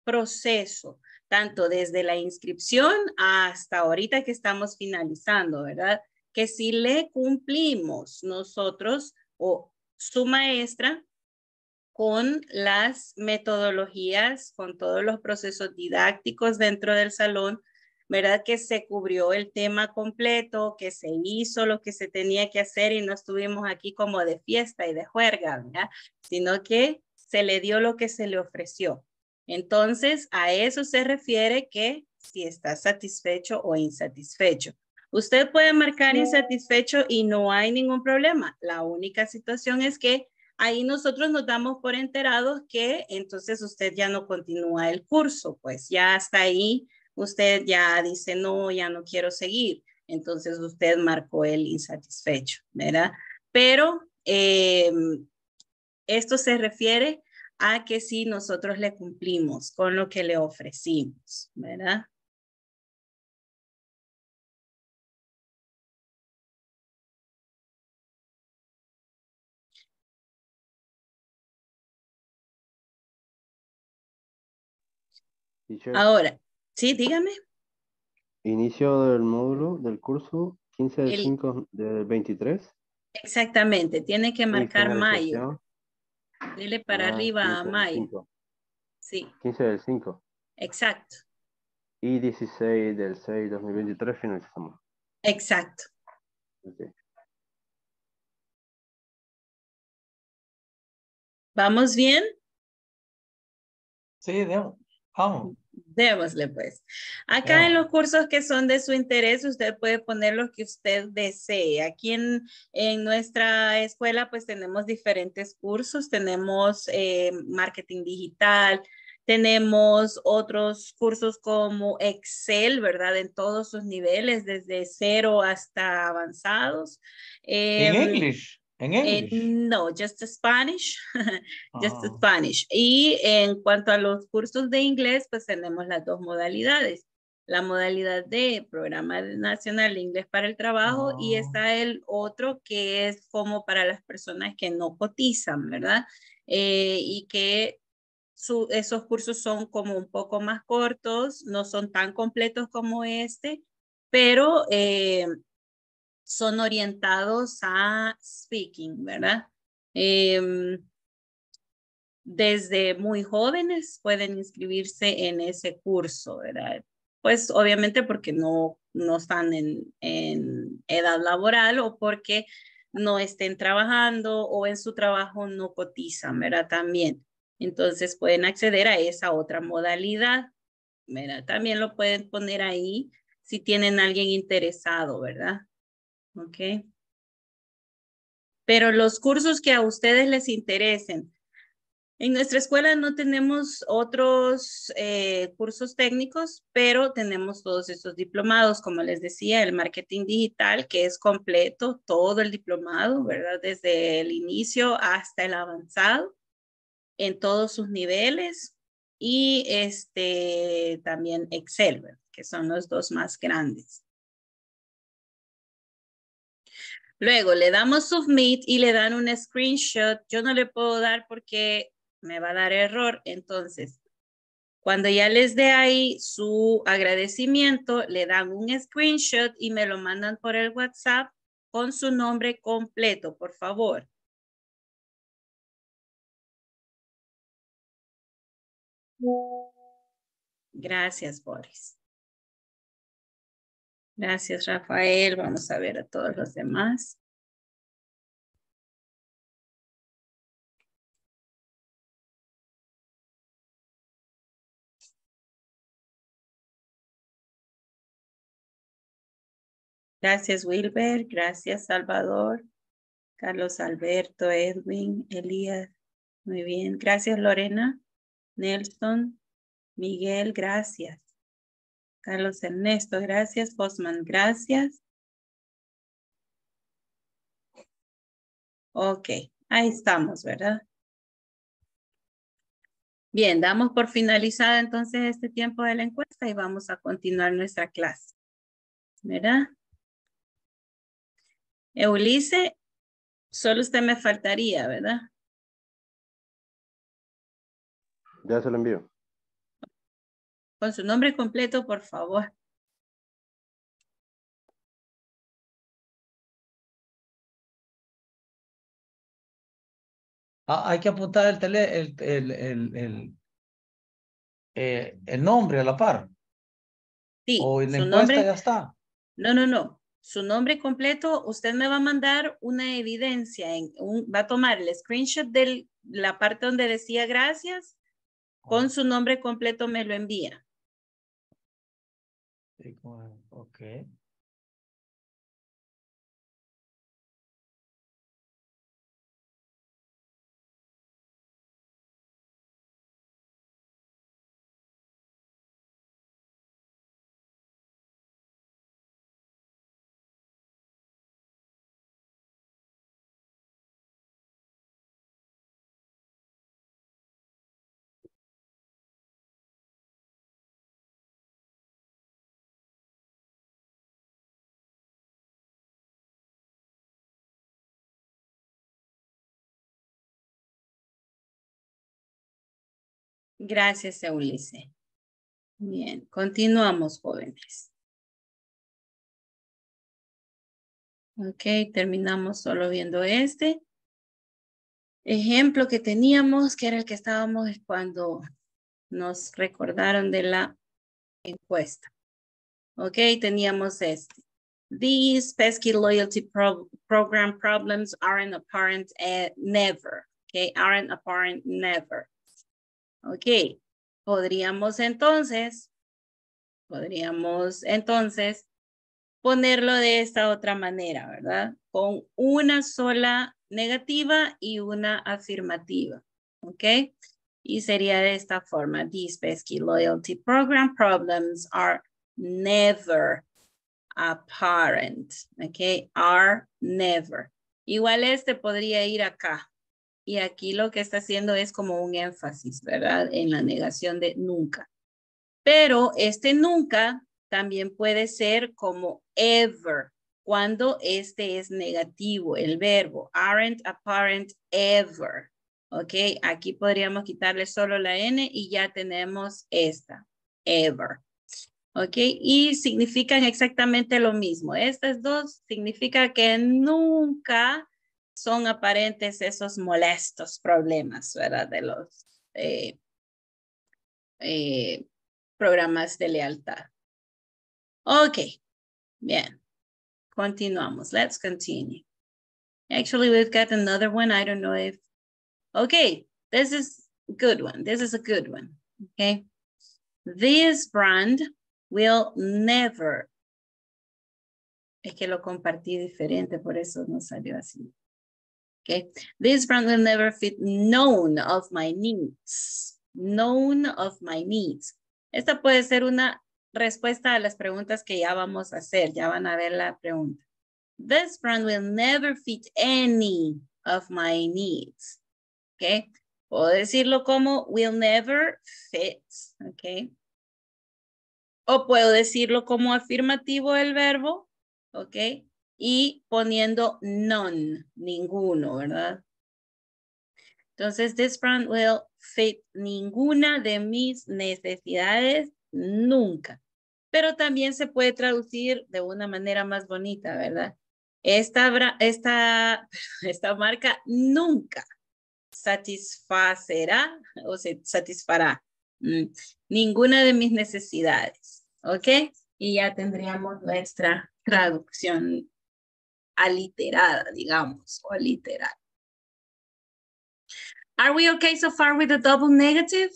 proceso, tanto desde la inscripción hasta ahorita que estamos finalizando, ¿verdad? Que si le cumplimos nosotros o su maestra, con las metodologías, con todos los procesos didácticos dentro del salón, ¿verdad? Que se cubrió el tema completo, que se hizo lo que se tenía que hacer y no estuvimos aquí como de fiesta y de juerga, ¿verdad? Sino que se le dio lo que se le ofreció. Entonces, a eso se refiere que si está satisfecho o insatisfecho. Usted puede marcar insatisfecho y no hay ningún problema. La única situación es que ahí nosotros nos damos por enterados que entonces usted ya no continúa el curso, pues ya hasta ahí usted ya dice no, ya no quiero seguir. Entonces usted marcó el insatisfecho, ¿verdad? Pero eh, esto se refiere a que si nosotros le cumplimos con lo que le ofrecimos, ¿verdad? Teacher. Ahora, sí, dígame. Inicio del módulo del curso quince de cinco del veintitrés. Exactamente, tiene que marcar mayo. Dile para ah, arriba a mayo. Sí. quince del cinco. Exacto. Y dieciséis del seis del dos mil veintitrés finalizamos. Exacto. Okay. ¿Vamos bien? Sí, debo. Vamos. Démosle pues. Acá yeah. en los cursos que son de su interés, usted puede poner lo que usted desee. Aquí en, en nuestra escuela, pues tenemos diferentes cursos. Tenemos eh, marketing digital, tenemos otros cursos como Excel, ¿verdad? En todos sus niveles, desde cero hasta avanzados. Eh, ¿En English? ¿En English? Eh, no, just Spanish, just oh. Spanish. Y en cuanto a los cursos de inglés, pues tenemos las dos modalidades. La modalidad de Programa Nacional de Inglés para el Trabajo oh. y está el otro que es como para las personas que no cotizan, ¿verdad? Eh, y que su, esos cursos son como un poco más cortos, no son tan completos como este, pero... Eh, son orientados a speaking, ¿verdad? Eh, desde muy jóvenes pueden inscribirse en ese curso, ¿verdad? Pues obviamente porque no, no están en, en edad laboral o porque no estén trabajando o en su trabajo no cotizan, ¿verdad? También. Entonces pueden acceder a esa otra modalidad, ¿verdad? También lo pueden poner ahí si tienen a alguien interesado, ¿verdad? Ok. Pero los cursos que a ustedes les interesen. En nuestra escuela no tenemos otros eh, cursos técnicos, pero tenemos todos estos diplomados, como les decía, el marketing digital, que es completo, todo el diplomado, ¿verdad? Desde el inicio hasta el avanzado, en todos sus niveles. Y este, también Excel, ¿verdad? Que son los dos más grandes. Luego le damos submit y le dan un screenshot. Yo no le puedo dar porque me va a dar error. Entonces, cuando ya les dé ahí su agradecimiento, le dan un screenshot y me lo mandan por el WhatsApp con su nombre completo, por favor. Gracias, Boris. Gracias, Rafael. Vamos a ver a todos los demás. Gracias, Wilber. Gracias, Salvador. Carlos Alberto, Edwin, Elías. Muy bien. Gracias, Lorena. Nelson, Miguel, gracias. Carlos Ernesto, gracias. Bosman, gracias. Ok, ahí estamos, ¿verdad? Bien, damos por finalizada entonces este tiempo de la encuesta y vamos a continuar nuestra clase, ¿verdad? Eulice, solo usted me faltaría, ¿verdad? Ya se lo envío. Con su nombre completo, por favor. Ah, hay que apuntar el, tele, el, el, el, el, eh, el nombre a la par. Sí. O en la encuesta ya está. No, no, no. Su nombre completo, usted me va a mandar una evidencia. En un, va a tomar el screenshot de la parte donde decía gracias. Con su nombre completo me lo envía. Ok. Gracias, Eulice. Bien, continuamos, jóvenes. Ok, terminamos solo viendo este ejemplo que teníamos, que era el que estábamos cuando nos recordaron de la encuesta. Ok, teníamos este. These pesky loyalty pro program problems aren't apparent uh, never. Okay, aren't apparent never. Ok, podríamos entonces, podríamos entonces ponerlo de esta otra manera, ¿verdad? Con una sola negativa y una afirmativa, ¿ok? Y sería de esta forma. These pesky loyalty program problems are never apparent, ¿ok? Are never. Igual este podría ir acá. Y aquí lo que está haciendo es como un énfasis, ¿verdad? En la negación de nunca. Pero este nunca también puede ser como ever, cuando este es negativo, el verbo aren't apparent ever. Ok, aquí podríamos quitarle solo la N y ya tenemos esta, ever. Ok, y significan exactamente lo mismo. Estas dos significa que nunca son aparentes esos molestos problemas, ¿verdad? De los eh, eh, programas de lealtad. Ok, bien. Continuamos. Let's continue. Actually, we've got another one. I don't know if... Okay, this is a good one. This is a good one. Okay. This brand will never... Es que lo compartí diferente, por eso no salió así. Okay. This brand will never fit none of my needs. None of my needs. Esta puede ser una respuesta a las preguntas que ya vamos a hacer. Ya van a ver la pregunta. This brand will never fit any of my needs. Okay. Puedo decirlo como will never fit. Okay. O puedo decirlo como afirmativo del verbo. Okay. Y poniendo none, ninguno, ¿verdad? Entonces, this brand will fit ninguna de mis necesidades nunca. Pero también se puede traducir de una manera más bonita, ¿verdad? Esta, esta, esta marca nunca satisfacerá o se satisfará mmm, ninguna de mis necesidades, ¿ok? Y ya tendríamos nuestra traducción aliterada, digamos, o literal. Are we okay so far with the double negative?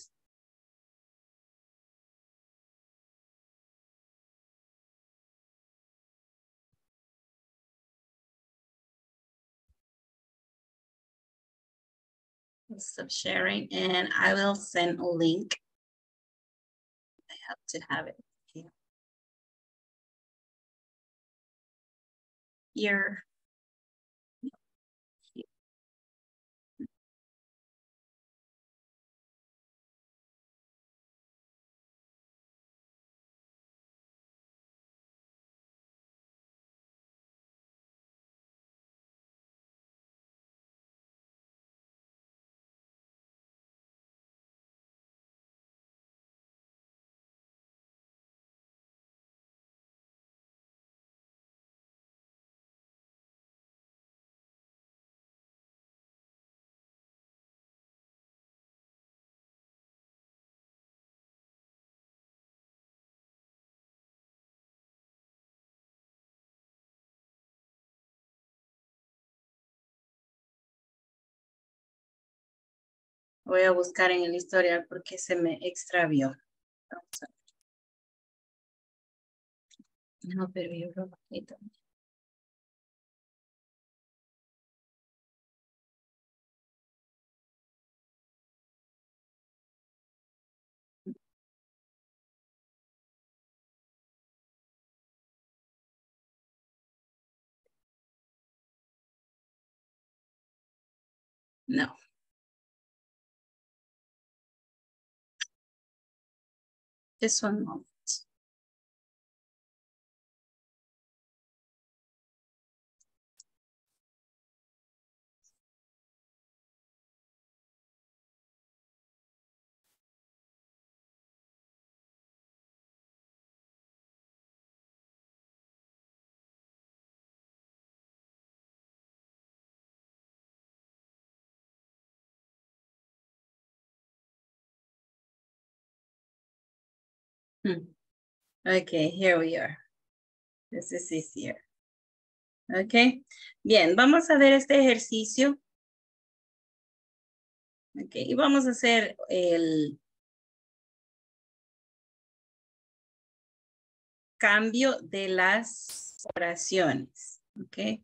Stop sharing and I will send a link. I have to have it here. Here. here. Voy a buscar en el historial porque se me extravió. Vamos a ver. No, pero yo lo bajé también. No. Just one moment. Hmm. Okay, here we are. This is easier. Okay, bien, vamos a ver este ejercicio. Ok, y vamos a hacer el cambio de las oraciones. Ok,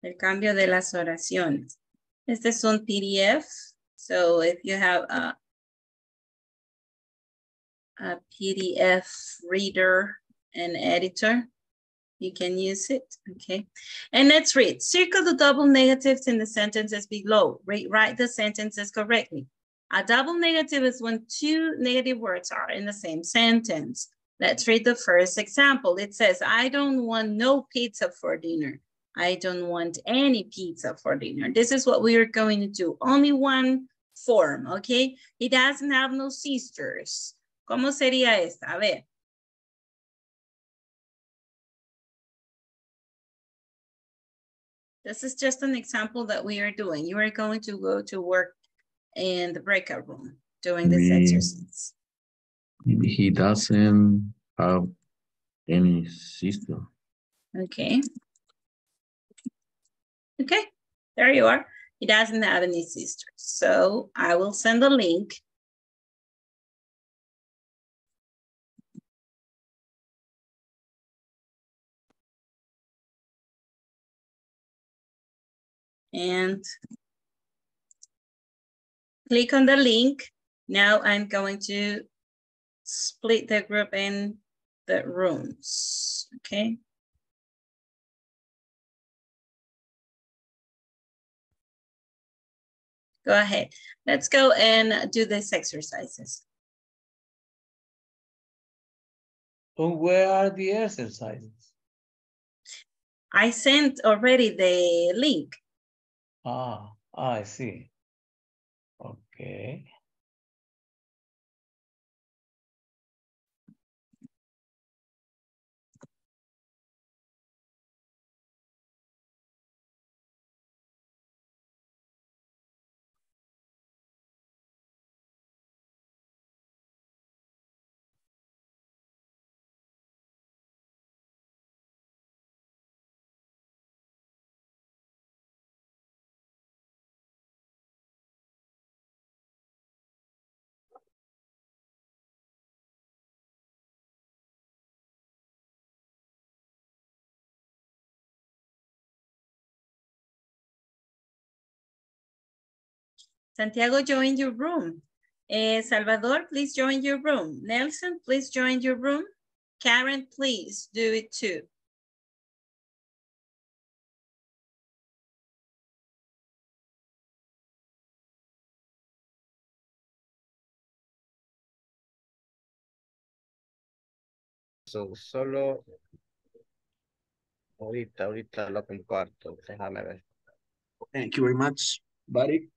el cambio de las oraciones. Este es un P D F. So if you have a, a P D F reader and editor, you can use it, okay? And let's read. Circle the double negatives in the sentences below. Re write the sentences correctly. A double negative is when two negative words are in the same sentence. Let's read the first example. It says, I don't want no pizza for dinner. I don't want any pizza for dinner. This is what we are going to do. Only one form, okay? It doesn't have no sisters. ¿Cómo sería esta? A ver. This is just an example that we are doing. You are going to go to work in the breakout room doing this we, exercise. He doesn't have any sister. Okay. Okay, there you are. He doesn't have any sisters. So I will send a link. And click on the link. Now I'm going to split the group in the rooms, okay? Go ahead. Let's go and do these exercises. So where are the exercises? I sent already the link. Ah, I see. Okay. Santiago, join your room. Eh, Salvador, please join your room. Nelson, please join your room. Karen, please do it too. So, solo ahorita, ahorita lo comparto. Déjame ver. Thank you very much, buddy.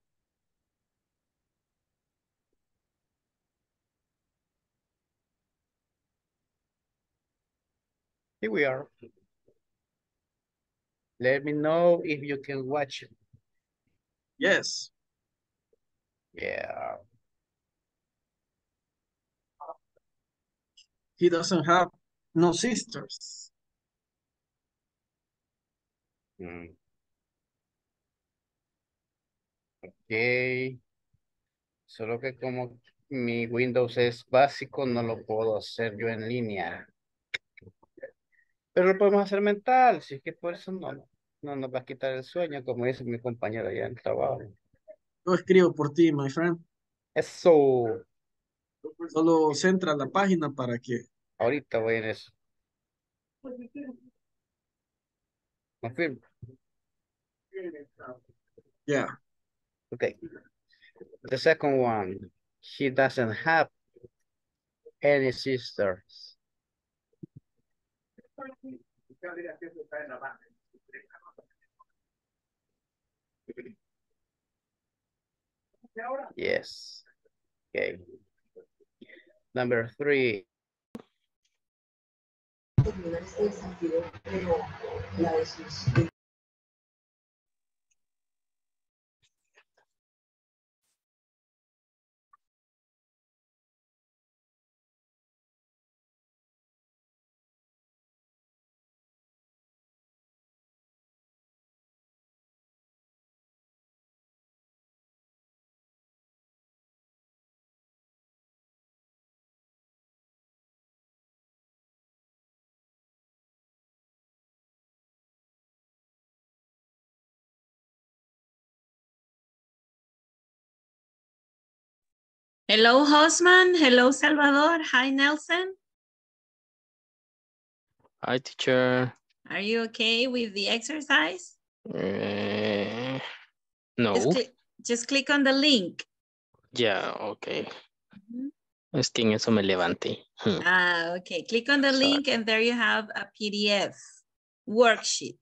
Here we are. Let me know if you can watch it. Yes. Yeah. He doesn't have no sisters. Hmm. Okay. Solo que como mi Windows es básico, no lo puedo hacer yo en línea. Pero lo podemos hacer mental, si es que por eso no, no nos va a quitar el sueño, como dice mi compañero allá en el trabajo. Yo escribo por ti, my friend. Eso. Solo centra la página para que... Ahorita voy en eso. Confirmo. Yeah. Okay. The second one. He doesn't have any sisters. Yes. Okay. Number three. Hello, Hosman. Hello, Salvador. Hi, Nelson. Hi, teacher. Are you okay with the exercise? Uh, no. Just, cl just click on the link. Yeah, okay. Mm-hmm. Es que en eso me levanté. Ah, okay. Click on the Sorry. link and there you have a P D F worksheet.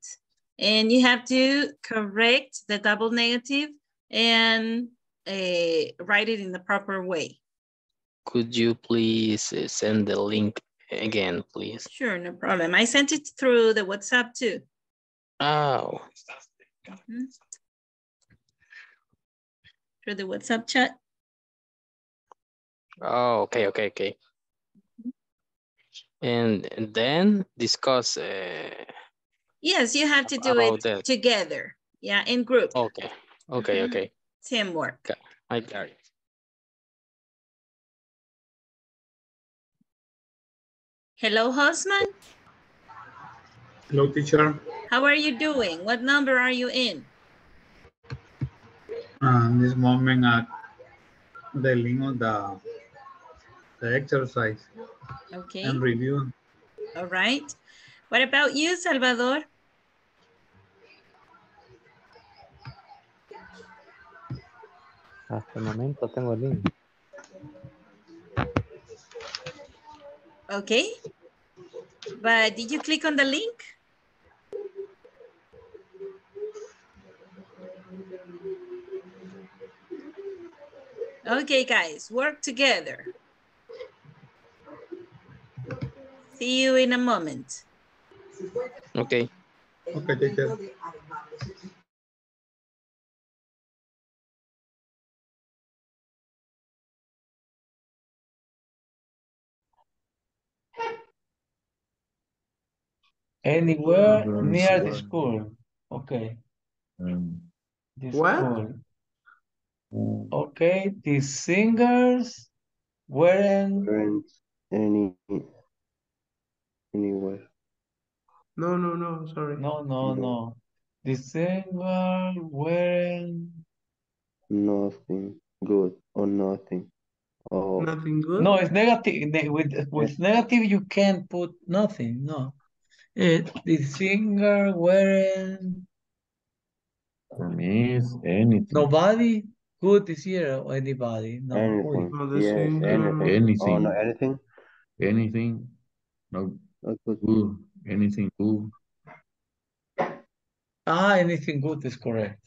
And you have to correct the double negative and uh, write it in the proper way. Could you please send the link again, please? Sure, no problem. I sent it through the WhatsApp too. Oh. Mm-hmm. Through the WhatsApp chat. Oh, okay, okay, okay. And then discuss. Uh, yes, you have to do it that. together. Yeah, in group. Okay, okay, mm-hmm. okay. Teamwork. Okay. I got it. Hello, Hosman. Hello, teacher. How are you doing? What number are you in? Uh, this moment at the link of the the exercise. Okay. And review. All right. What about you, Salvador? Hasta el momento tengo el link. Okay. But did you click on the link? Okay, guys, work together. See you in a moment. Okay. Okay, take care. Anywhere near the school. Okay. The what? School. Okay, the singers weren't any anywhere. No, no, no, sorry. No, no, no. The singers weren't nothing good or nothing. Oh. Nothing good. No, it's negative. With with negative, you can't put nothing. No, it, the singer weren't. Miss anything. Nobody. Good this year, anybody? No, anything. No, yes, any, anything. Oh, no, anything. Anything. No. Good. Anything good. Ah, anything good is correct.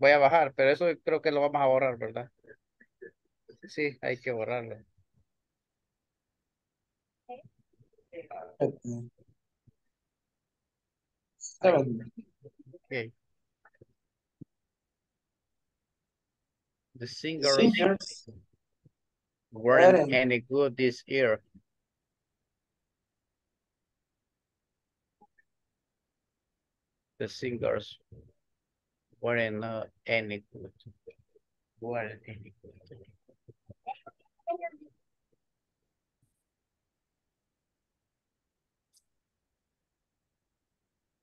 Voy a bajar, pero eso creo que lo vamos a borrar, ¿verdad? Sí, hay que borrarlo. Okay. The singers, singers weren't any good this year. The singers weren't uh, any good. Weren't any good.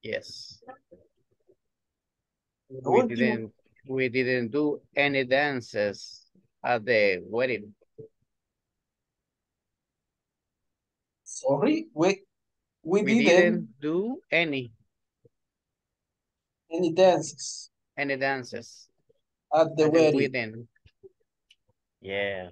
Yes. We didn't, we didn't do any dances at the wedding. Sorry, we we, we didn't, didn't do any any dances. Any dances at the at wedding. The wedding. Yeah.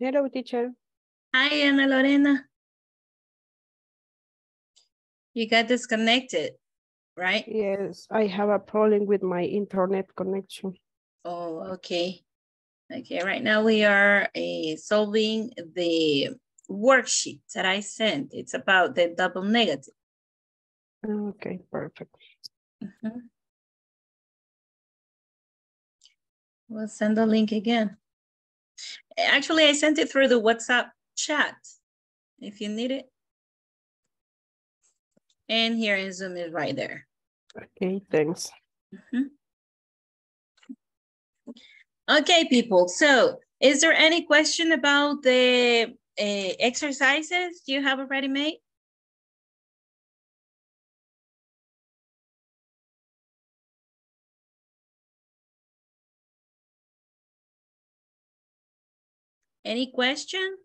Hello, teacher. Hi, Ana Lorena. You got disconnected, right? Yes, I have a problem with my internet connection. Oh, okay. Okay, right now we are uh, solving the worksheet that I sent. It's about the double negative. Okay, perfect. Mm-hmm. We'll send the link again. Actually, I sent it through the WhatsApp chat, if you need it. And here in Zoom is right there. Okay, thanks. Mm-hmm. Okay, people. So, is there any question about the uh, exercises you have already made? Any question?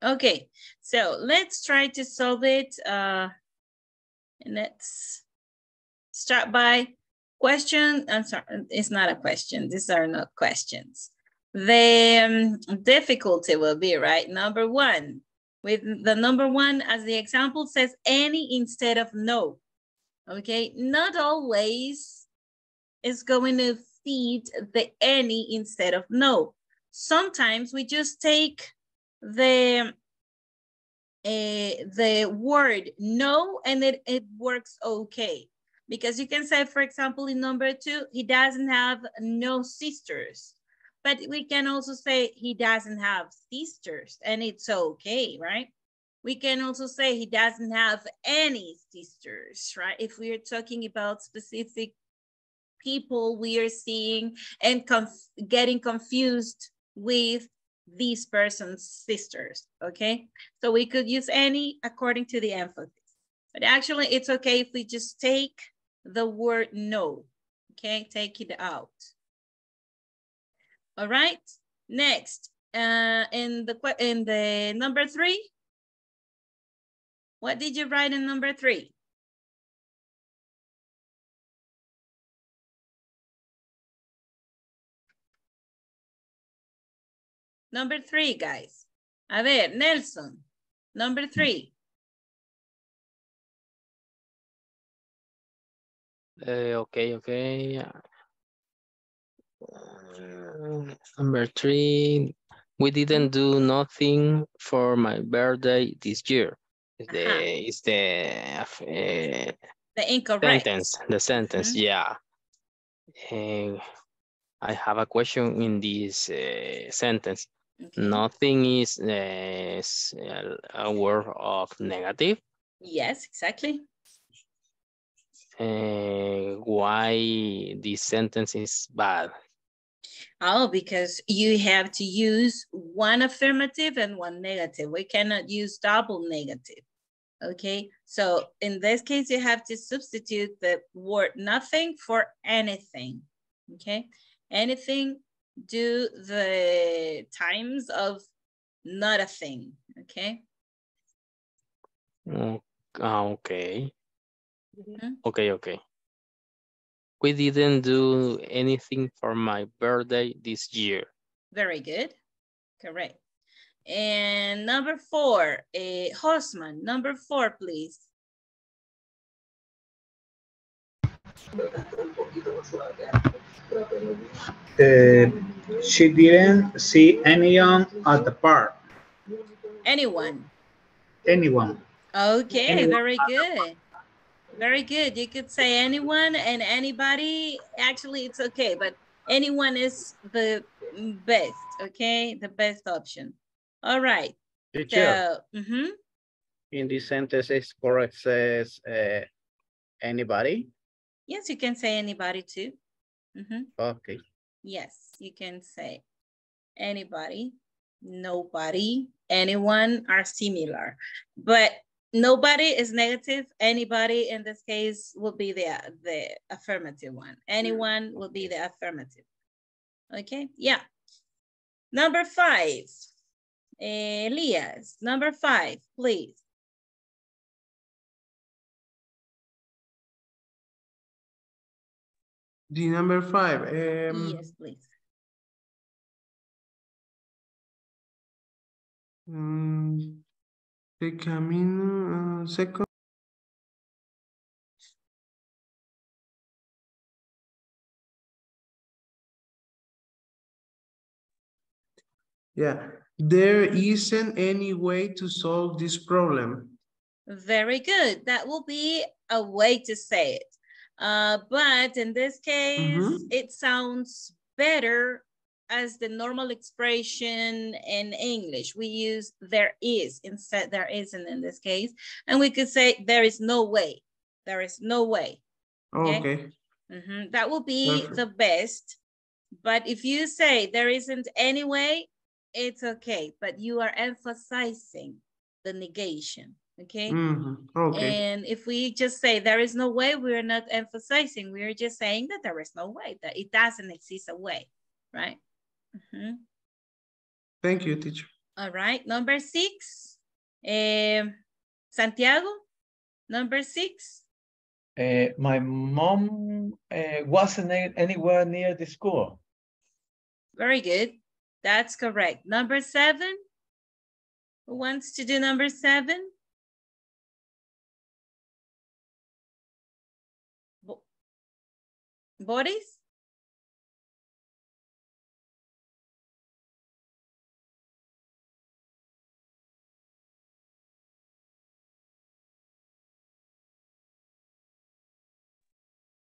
Okay, so let's try to solve it. Uh, and let's start by question. I'm sorry, it's not a question. These are not questions. The um, difficulty will be, right? Number one, with the number one as the example says any instead of no. Okay, not always is going to feed the any instead of no. Sometimes we just take the uh, the word no and it, it works okay. Because you can say, for example, in number two, he doesn't have no sisters. But we can also say he doesn't have sisters and it's okay, right? We can also say he doesn't have any sisters, right? If we are talking about specific people we are seeing and conf- getting confused with these person's sisters, okay? So we could use any according to the emphasis. But actually it's okay if we just take the word no, okay? Take it out. All right, next, uh, in, the, in the number three, what did you write in number three? Number three, guys. A ver, Nelson, number three. Uh, okay, okay. Uh, number three, we didn't do nothing for my birthday this year. It's the, uh-huh. it's the, uh, the incorrect sentence. The sentence, mm-hmm. yeah. Uh, I have a question in this uh, sentence. Okay. Nothing is uh, a word of negative. Yes, exactly. Uh, why this sentence is bad? Oh, because you have to use one affirmative and one negative. We cannot use double negative. Okay, so in this case, you have to substitute the word nothing for anything. Okay, anything, do the times of not a thing, okay? Okay. Mm-hmm. Okay, okay. We didn't do anything for my birthday this year. Very good. Correct. And number four, uh, Hosman, number four, please. Uh, she didn't see anyone at the park. Anyone? Anyone. Okay, anyone very good. Very good. You could say anyone and anybody. Actually, it's okay, but anyone is the best, okay? The best option. All right. Teacher, so, mm-hmm. In this sentence, it's correct, says uh, anybody? Yes, you can say anybody too. Mm-hmm. Okay. Yes, you can say anybody, nobody, anyone are similar, but nobody is negative. Anybody in this case will be the, the affirmative one. Anyone will be the affirmative. Okay, yeah. Number five, Elias, number five, please. The number five. Um, yes, please. Um, the camino uh, second. Yeah, there isn't any way to solve this problem. Very good. That will be a way to say it. Uh, but in this case, mm-hmm. it sounds better as the normal expression in English. We use there is instead there isn't in this case. And we could say there is no way. There is no way. Okay. okay. Mm-hmm. That will be Perfect. the best. But if you say there isn't any way, it's okay. But you are emphasizing the negation. Okay? Mm-hmm. okay, and if we just say there is no way, we're not emphasizing, we're just saying that there is no way, that it doesn't exist a way, right? Mm-hmm. Thank you, teacher. All right, number six, uh, Santiago, number six. Uh, my mom uh, wasn't anywhere near the school. Very good, that's correct. Number seven, who wants to do number seven? Boris?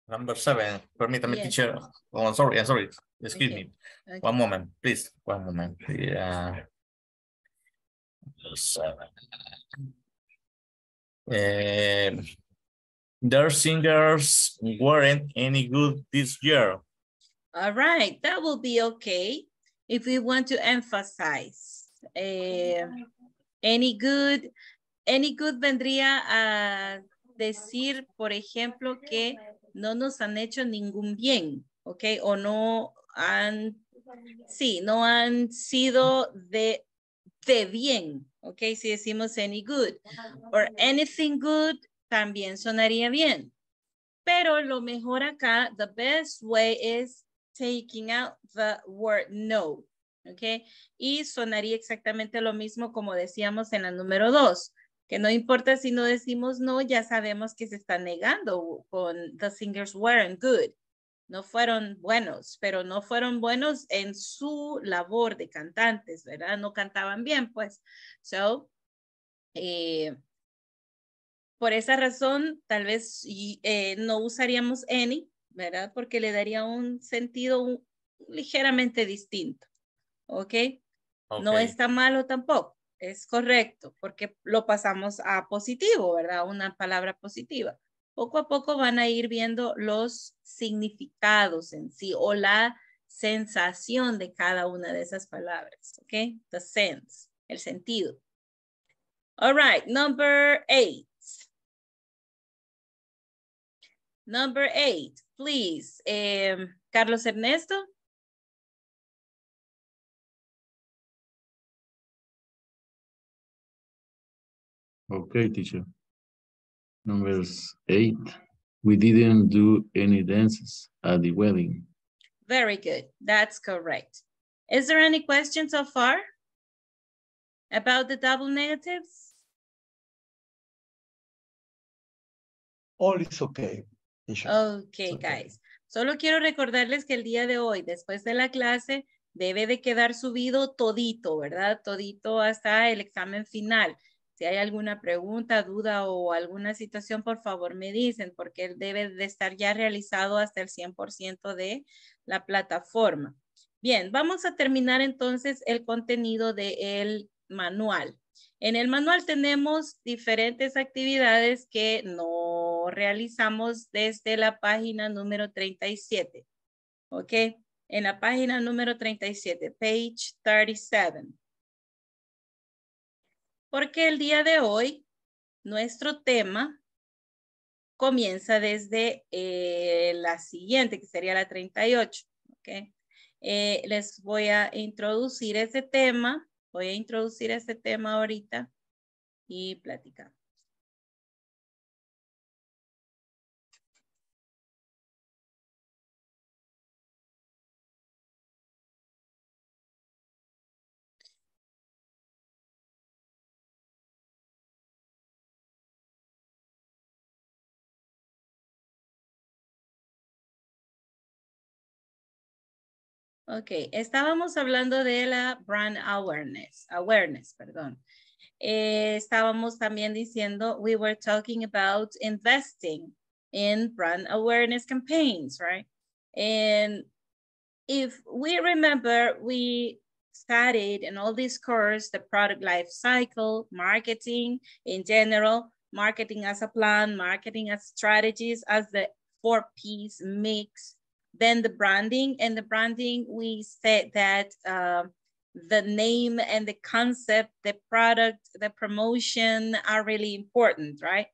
Number seven, permit me, yes. teacher. Oh, I'm sorry, I'm sorry. Excuse okay. me. Okay. One moment, please. One moment. Yeah. Seven. Um, Their singers weren't any good this year. All right, that will be okay if we want to emphasize. Uh, any good, any good vendría a decir, por ejemplo, que no nos han hecho ningún bien, okay? O no han, sí, no han sido de, de bien, okay? Si decimos any good or anything good, también sonaría bien. Pero lo mejor acá, the best way is taking out the word no, ¿ok? Y sonaría exactamente lo mismo como decíamos en la número dos, que no importa si no decimos no, ya sabemos que se está negando con the singers weren't good. No fueron buenos, pero no fueron buenos en su labor de cantantes, ¿verdad? No cantaban bien, pues. So, eh, por esa razón, tal vez eh, no usaríamos any, ¿verdad? Porque le daría un sentido un, ligeramente distinto, ¿okay? ¿ok? No está malo tampoco, es correcto, porque lo pasamos a positivo, ¿verdad? Una palabra positiva. Poco a poco van a ir viendo los significados en sí o la sensación de cada una de esas palabras, ¿ok? The sense, el sentido. All right, number eight. Number eight, please, um, Carlos Ernesto. Okay, teacher. Number eight. We didn't do any dances at the wedding. Very good. That's correct. Is there any question so far about the double negatives? All is okay. Okay, guys. Solo quiero recordarles que el día de hoy, después de la clase, debe de quedar subido todito, ¿verdad? Todito hasta el examen final. Si hay alguna pregunta, duda o alguna situación, por favor me dicen, porque él debe de estar ya realizado hasta el cien por ciento de la plataforma. Bien, vamos a terminar entonces el contenido del manual. En el manual tenemos diferentes actividades que no realizamos desde la página número treinta y siete. ¿Ok? En la página número treinta y siete, page thirty-seven. Porque el día de hoy, nuestro tema comienza desde eh, la siguiente, que sería la treinta y ocho. ¿Ok? Eh, les voy a introducir ese tema. Voy a introducir este tema ahorita y platicamos. Okay, estábamos hablando de la brand awareness, awareness, perdón. Eh, estábamos también diciendo, we were talking about investing in brand awareness campaigns, right? And if we remember, we studied in all these courses, the product life cycle, marketing in general, marketing as a plan, marketing as strategies, as the four P's mix. Then the branding, and the branding, we said that uh, the name and the concept, the product, the promotion are really important, right?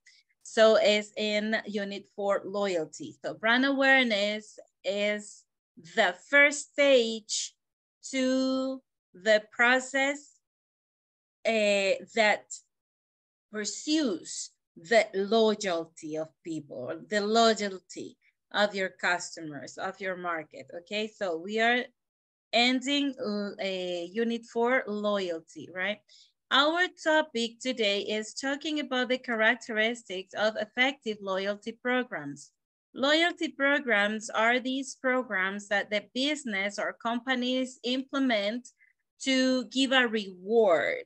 So it's in unit four, loyalty. So brand awareness is the first stage to the process uh, that pursues the loyalty of people, the loyalty of your customers, of your market, okay? So we are ending a unit four, loyalty, right? Our topic today is talking about the characteristics of effective loyalty programs. Loyalty programs are these programs that the business or companies implement to give a reward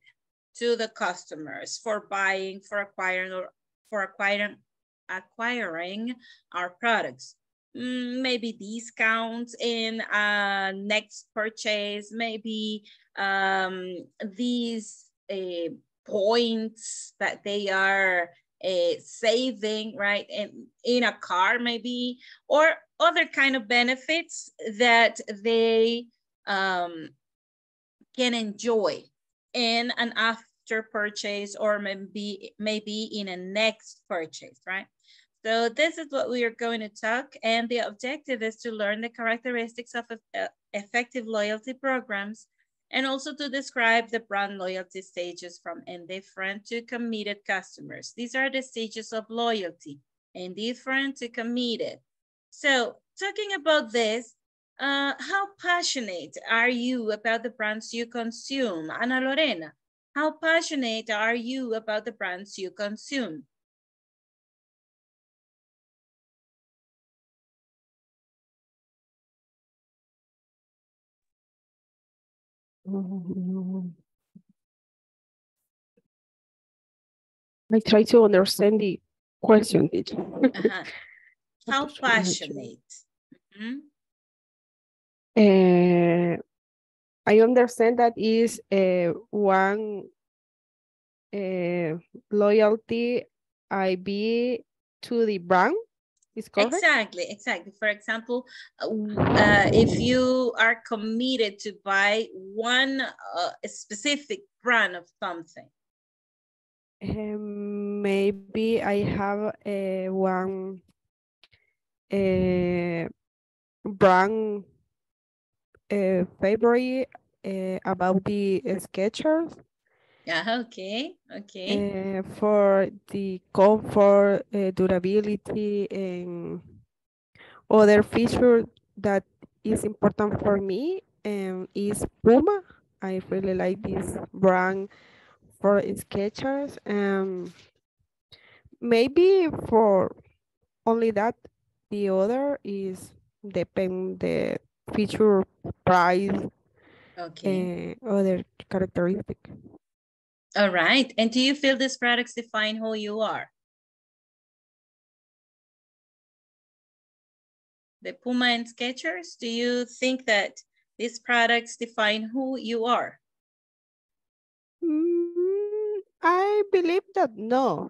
to the customers for buying, for acquiring, or for acquiring acquiring our products, maybe discounts in uh, next purchase, maybe um, these uh, points that they are uh, saving, right? In, in a car maybe, or other kind of benefits that they um, can enjoy in an after purchase or maybe, maybe in a next purchase, right? So this is what we are going to talk, and the objective is to learn the characteristics of effective loyalty programs and also to describe the brand loyalty stages from indifferent to committed customers. These are the stages of loyalty, indifferent to committed. So talking about this, uh, how passionate are you about the brands you consume? Ana Lorena, how passionate are you about the brands you consume? I try to understand the question. Uh-huh. How passionate? Mm-hmm. uh, I understand that is uh, one uh, loyalty I be to the brand. Exactly, exactly. For example, uh, if you are committed to buy one uh, specific brand of something. Um, maybe I have a uh, one uh, brand uh, favorite uh, about the Skechers. Yeah, okay, okay. Uh, for the comfort, uh, durability, and other feature that is important for me um, is Puma. I really like this brand for Skechers. Um, maybe for only that, the other is depend the feature, price, okay, uh, other characteristic. All right. And do you feel these products define who you are? The Puma and Skechers, do you think that these products define who you are? Mm, I believe that no,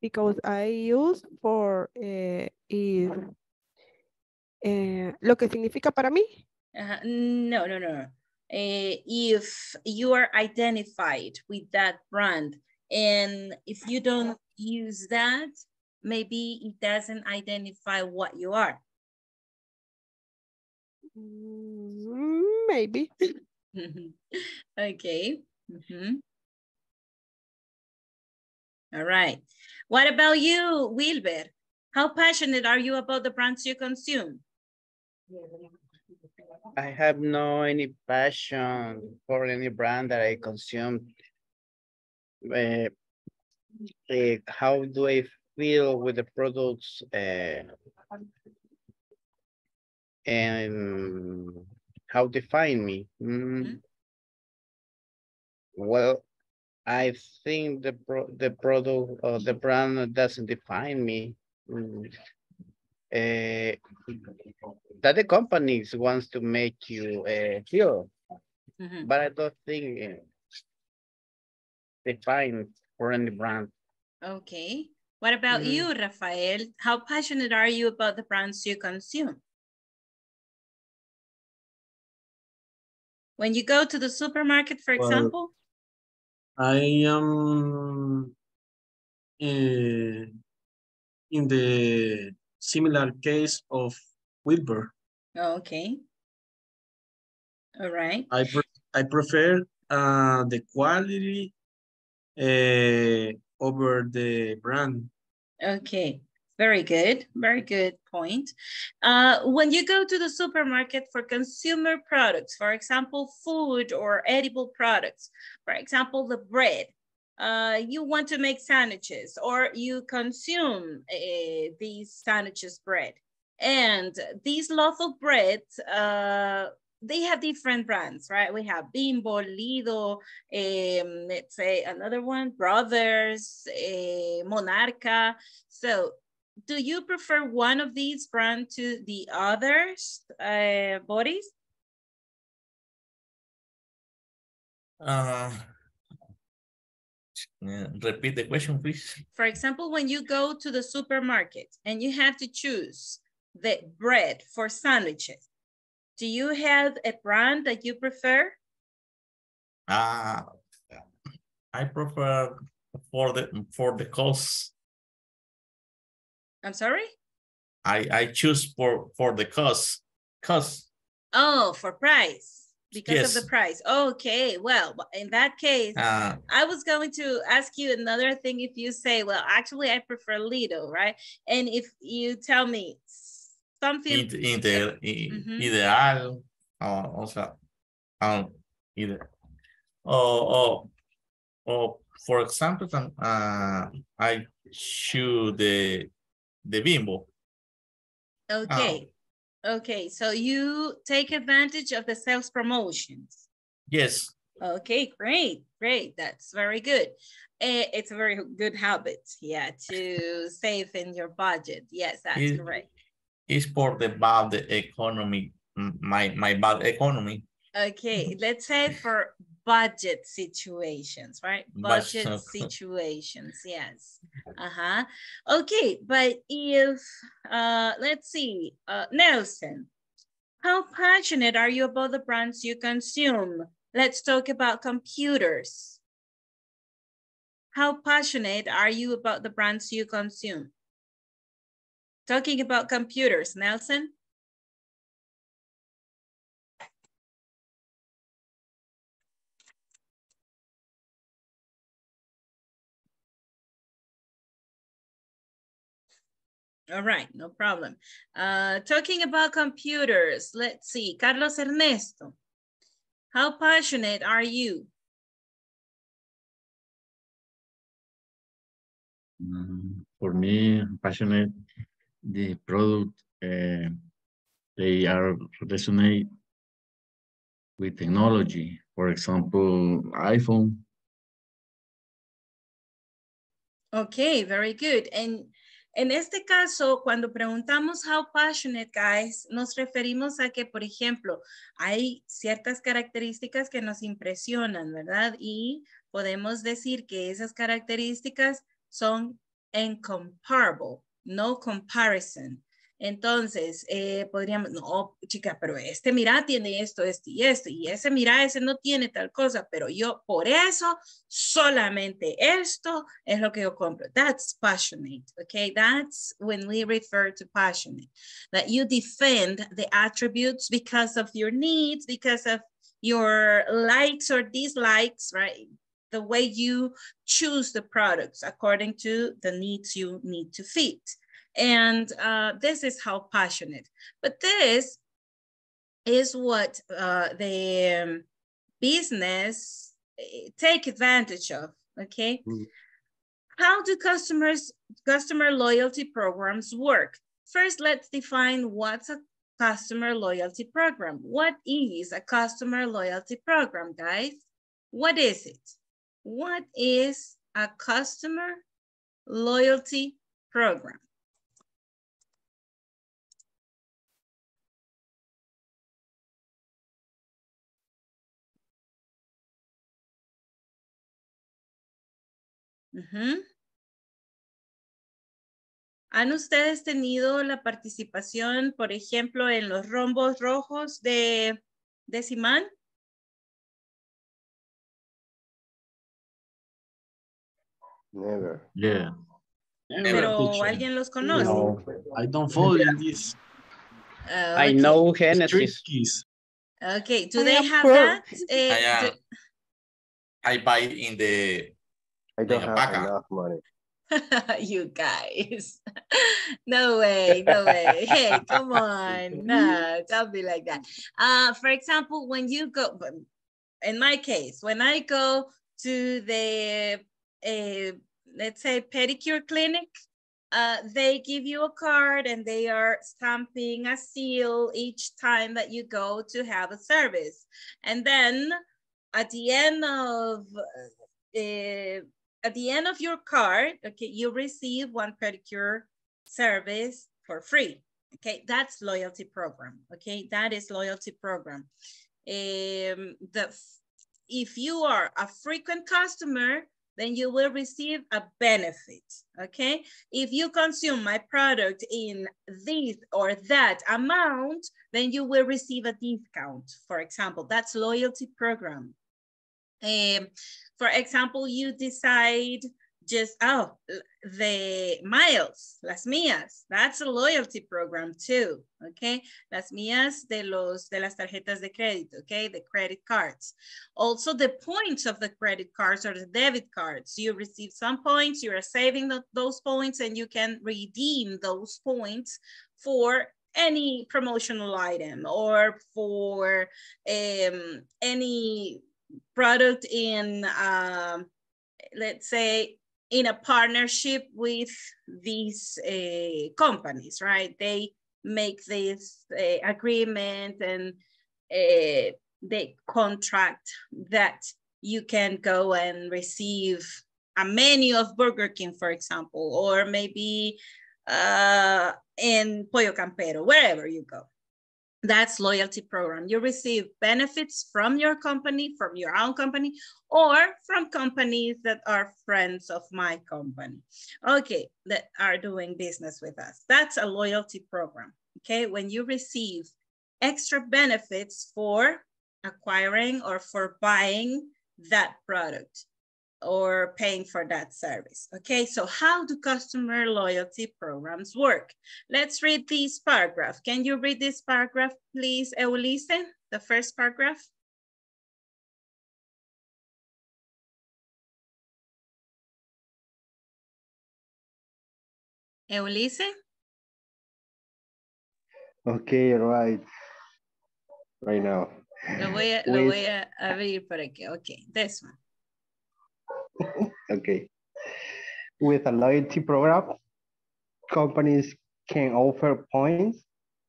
because I use for uh, is uh, lo que significa para mí. Uh, no, no, no. Uh, if you are identified with that brand, and if you don't use that, maybe it doesn't identify what you are. Maybe. Okay. Mm-hmm. All right. What about you, Wilber? How passionate are you about the brands you consume? I have no any passion for any brand that I consume. Uh, uh, how do I feel with the products? Uh, and how define me? Mm. Mm. Well, I think the pro the product or the brand doesn't define me. Mm. Uh, that the companies wants to make you uh, feel, mm-hmm. but I don't think uh, define for any brand. Okay. What about mm. you, Rafael? How passionate are you about the brands you consume? When you go to the supermarket, for well, example? I am uh, in the similar case of Wilber. Oh, okay. All right. I, pre I prefer uh, the quality uh, over the brand. Okay. Very good. Very good point. Uh, when you go to the supermarket for consumer products, for example, food or edible products, for example, the bread, uh, you want to make sandwiches or you consume uh, these sandwiches bread. And these loaf of bread, uh, they have different brands, right? We have Bimbo, Lido, um, let's say another one, Brothers, uh, Monarca. So, do you prefer one of these brands to the others, uh, bodies? Uh, repeat the question, please. For example, when you go to the supermarket and you have to choose the bread for sandwiches, do you have a brand that you prefer? Uh, I prefer for the, for the cost. I'm sorry? I, I choose for, for the cost. cost. Oh, for price. Because yes. of the price. Okay, well, in that case, uh, I was going to ask you another thing. If you say, well, actually, I prefer Lido, right? And if you tell me something... Inter, mm-hmm. Ideal. Uh, also, um, either. Oh, oh, oh, for example, uh, I choose the... the Bimbo. Okay. Oh. Okay. So you take advantage of the sales promotions. Yes. Okay. Great. Great. That's very good. It's a very good habit. Yeah. To save in your budget. Yes. That's it, correct. It's for the bad economy. My, my bad economy. Okay. Let's say for budget situations, right? Budget but, situations, yes. Uh-huh. Okay, but if, uh, let's see, uh, Nelson, how passionate are you about the brands you consume? Let's talk about computers. How passionate are you about the brands you consume? Talking about computers, Nelson? All right, no problem. Uh, talking about computers, let's see. Carlos Ernesto, how passionate are you? Um, for me, I'm passionate. The product, uh, they are resonate with technology. For example, iPhone. Okay, very good. And en este caso, cuando preguntamos how passionate, guys, nos referimos a que, por ejemplo, hay ciertas características que nos impresionan, ¿verdad? Y podemos decir que esas características son incomparable, no comparison. Entonces, eh, podríamos, no, chica, pero este, mira, tiene esto, este y esto, y ese, mira, ese no tiene tal cosa, pero yo, por eso, solamente esto es lo que yo compro. That's passionate, okay? That's when we refer to passionate. That you defend the attributes because of your needs, because of your likes or dislikes, right? The way you choose the products according to the needs you need to fit. And uh, this is how passionate. But this is what uh, the um, business take advantage of, okay? Mm. How do customers, customer loyalty programs work? First, let's define what's a customer loyalty program. What is a customer loyalty program, guys? What is it? What is a customer loyalty program? Uh-huh. ¿Han ustedes tenido la participación, por ejemplo, en los rombos rojos de, de Simán? Never. Yeah. Never. Pero alguien los conoce. No, I don't follow this. Uh, okay. I know Genesis. Okay, do I they have pro. that? Uh, I, uh, do... I buy in the... I don't have enough money. You guys. No way, no way. Hey, come on. No, don't be like that. Uh, for example, when you go, in my case, when I go to the, uh, let's say, pedicure clinic, uh, they give you a card and they are stamping a seal each time that you go to have a service. And then at the end of... Uh, At the end of your card, okay, you receive one pedicure service for free. Okay, that's loyalty program. Okay, that is loyalty program. Um, the if you are a frequent customer, then you will receive a benefit. Okay, if you consume my product in this or that amount, then you will receive a discount. For example, that's loyalty program. Um, for example, you decide just, oh, the miles, las mías, that's a loyalty program too, okay? Las mías de, los, de las tarjetas de crédito, okay? The credit cards. Also the points of the credit cards or the debit cards. You receive some points, you are saving the, those points and you can redeem those points for any promotional item or for um, any product in, um, let's say, in a partnership with these uh, companies, right? They make this uh, agreement and uh, they contract that you can go and receive a menu of Burger King, for example, or maybe uh, in Pollo Campero, wherever you go. That's loyalty program. You receive benefits from your company, from your own company, or from companies that are friends of my company, okay, that are doing business with us. That's a loyalty program, okay? When you receive extra benefits for acquiring or for buying that product or paying for that service, okay? So how do customer loyalty programs work? Let's read this paragraph. Can you read this paragraph, please, Eulice? The first paragraph. Eulice? Okay, right. Right now. Lo voy a, lo voy a abrir para que, okay, this one. Okay. With a loyalty program, companies can offer points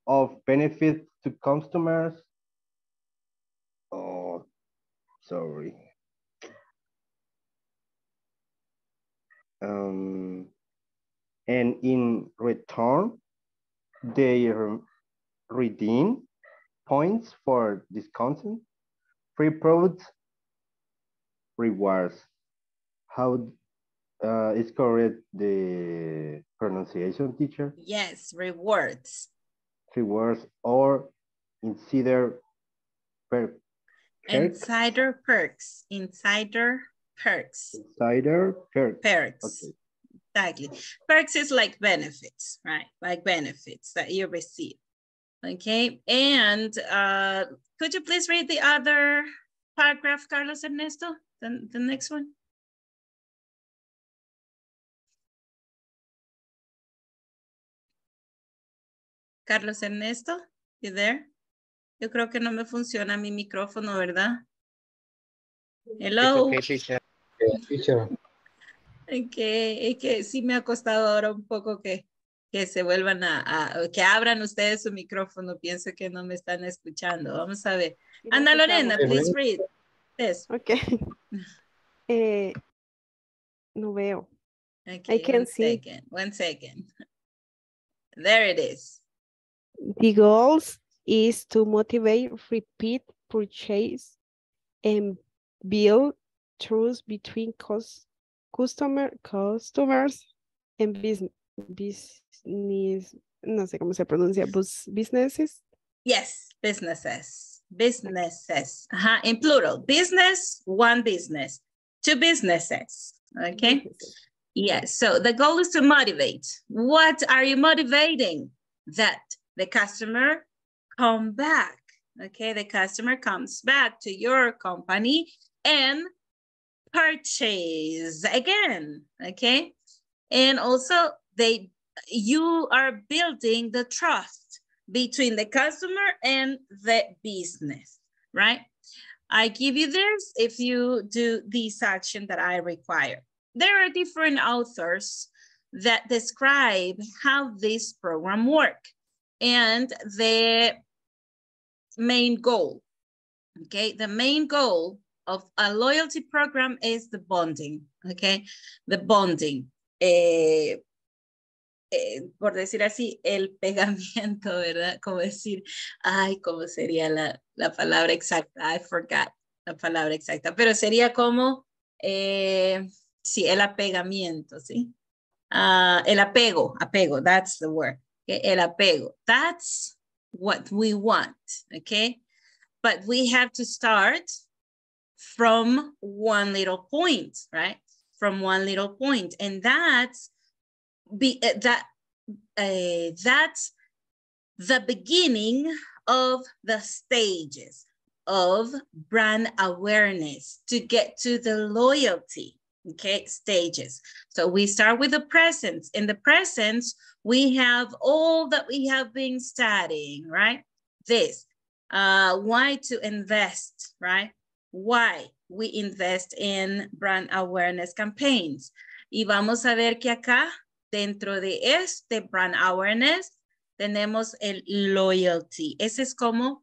of benefit to customers. Oh, sorry. Um, and in return, they redeem points for discounting, free products, rewards. How uh, is correct the pronunciation, teacher? Yes, rewards. Rewards or insider perks. Insider perks. Insider perks. Insider perks. Perks. Okay. Exactly. Perks is like benefits, right? Like benefits that you receive. Okay. And uh, could you please read the other paragraph, Carlos Ernesto? The, the next one. Carlos Ernesto, you there? Yo creo que no me funciona mi micrófono, ¿verdad? Hello. Okay, teacher. Teacher. Okay, es que sí me ha costado ahora un poco que, que se vuelvan a, a, que abran ustedes su micrófono. Pienso que no me están escuchando. Vamos a ver. Ana Lorena, please read this. Okay. Eh, no veo. Okay, I can't see. Second, one second. There it is. The goal is to motivate repeat purchase and build trust between customers. Customer, customers and business, business, no sé cómo se pronuncia, businesses. Yes, businesses, businesses. Ajá, in plural, business, one business, two businesses, okay? Businesses. Yes, so the goal is to motivate. What are you motivating? That the customer come back, okay? The customer comes back to your company and purchase again, okay? And also they, you are building the trust between the customer and the business, right? I give you this if you do this action that I require. There are different authors that describe how this program works and the main goal, okay? The main goal of a loyalty program is the bonding, okay? The bonding. Eh, eh, por decir así, el pegamiento, ¿verdad? Como decir, ay, ¿cómo sería la, la palabra exacta? I forgot la palabra exacta, pero sería como, eh, sí, el apegamiento, ¿sí? Uh, el apego, apego, that's the word. Okay? El apego, that's what we want, okay? But we have to start from one little point, right? From one little point, and that's be uh, that uh, that's the beginning of the stages of brand awareness to get to the loyalty, okay, stages. So we start with the presence. In the presence, we have all that we have been studying, right? This, uh, why to invest, right? Why we invest in brand awareness campaigns. Y vamos a ver que acá, dentro de este brand awareness, tenemos el loyalty. Ese es como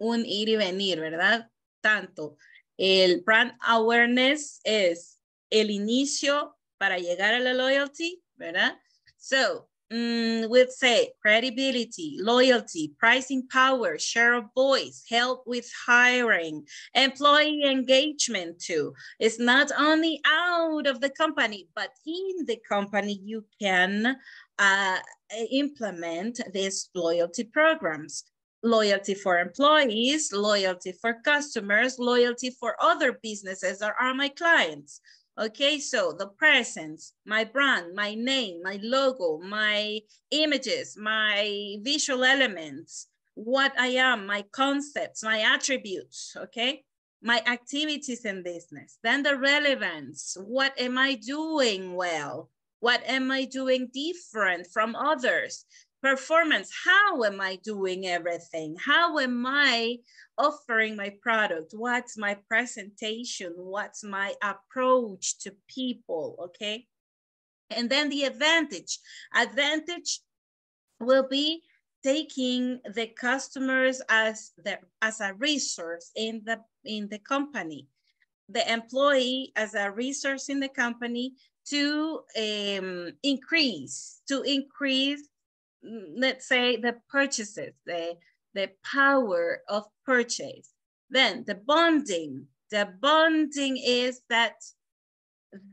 un ir y venir, ¿verdad? Tanto el brand awareness es el inicio para llegar a la loyalty, ¿verdad? So, Mm, we'd say credibility, loyalty, pricing power, share of voice, help with hiring, employee engagement too. It's not only out of the company, but in the company you can uh, implement these loyalty programs. Loyalty for employees, loyalty for customers, loyalty for other businesses that are my clients. Okay, so the presence, my brand, my name, my logo, my images, my visual elements, what I am, my concepts, my attributes, okay? My activities in business. Then the relevance, what am I doing well? What am I doing different from others? Performance, how am I doing everything? How am I offering my product? What's my presentation? What's my approach to people, okay? And then the advantage. Advantage will be taking the customers as, the, as a resource in the, in the company, the employee as a resource in the company to um, increase, to increase let's say the purchases, the, the power of purchase. Then the bonding. The bonding is that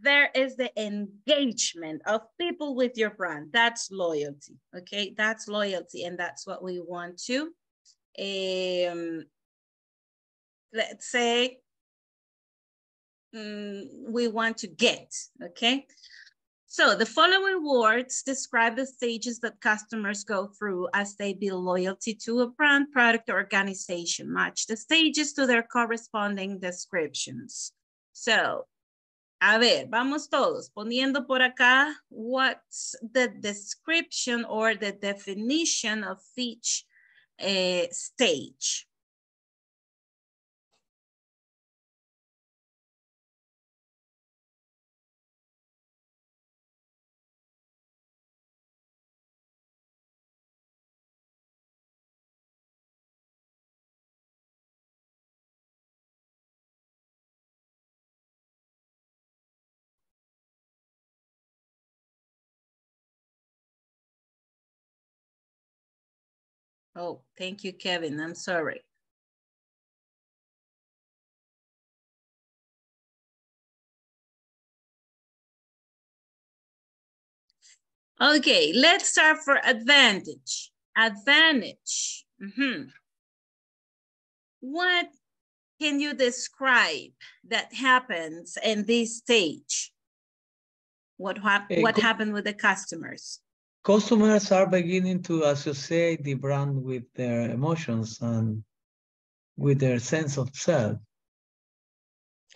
there is the engagement of people with your brand. That's loyalty, okay? That's loyalty, and that's what we want to, um, let's say, um, we want to get, okay? So the following words describe the stages that customers go through as they build loyalty to a brand, product, or organization. Match the stages to their corresponding descriptions. So, a ver, vamos todos poniendo por acá what's the description or the definition of each uh, stage. Oh, thank you, Kevin. I'm sorry. Okay, let's start for advantage. Advantage. Mm-hmm. What can you describe that happens in this stage? What, hap hey, what happened with the customers? Customers are beginning to associate the brand with their emotions and with their sense of self.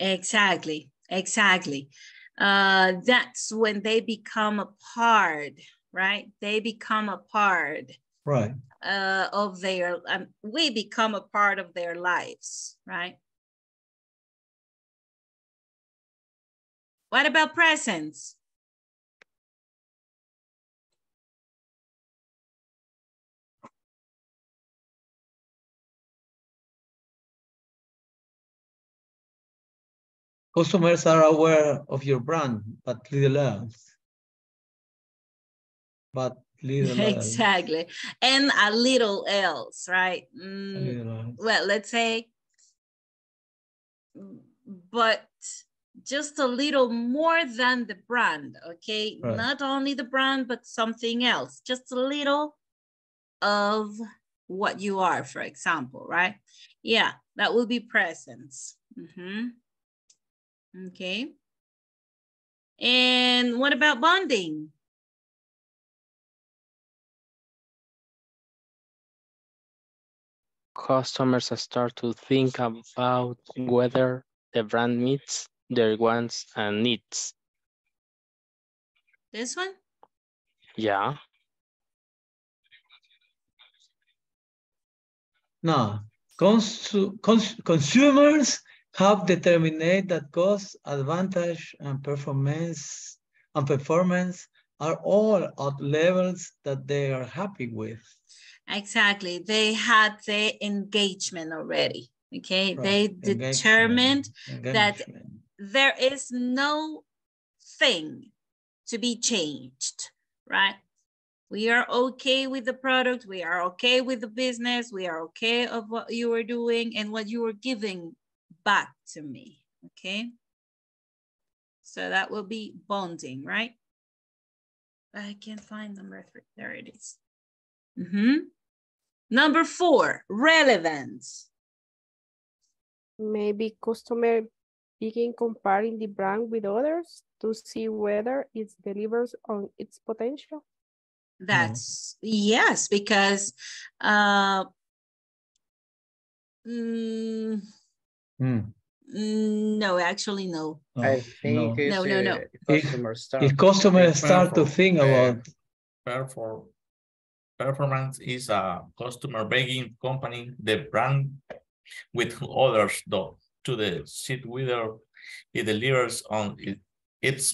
Exactly, exactly. Uh, that's when they become a part, right? They become a part right. uh, of their, um, we become a part of their lives, right? What about presence? Customers are aware of your brand, but little else. But little else. Exactly. And a little else, right? Mm, a little else. Well, let's say, but just a little more than the brand, okay? Right. Not only the brand, but something else. Just a little of what you are, for example, right? Yeah, that will be presence. Mm-hmm. Okay. And what about bonding? Customers start to think about whether the brand meets their wants and needs. This one? Yeah. No. Cons cons consumers have determined that cost, advantage, and performance and performance are all at levels that they are happy with. Exactly. They had the engagement already. Okay. Right. They engagement. determined engagement. that there is no thing to be changed, right? We are okay with the product. We are okay with the business. We are okay of what you are doing and what you are giving back to me, okay? So that will be bonding, right? I can't find number three. There it is. Mm-hmm. Number four, relevance. Maybe customer begin comparing the brand with others to see whether it delivers on its potential. That's, mm-hmm. yes, because uh, mm, Mm. No, actually, no. I think no, no, no. no. If customers start, if customers start to think about perform, performance is a customer begging company, the brand with others though, to the seat whether it delivers on it, its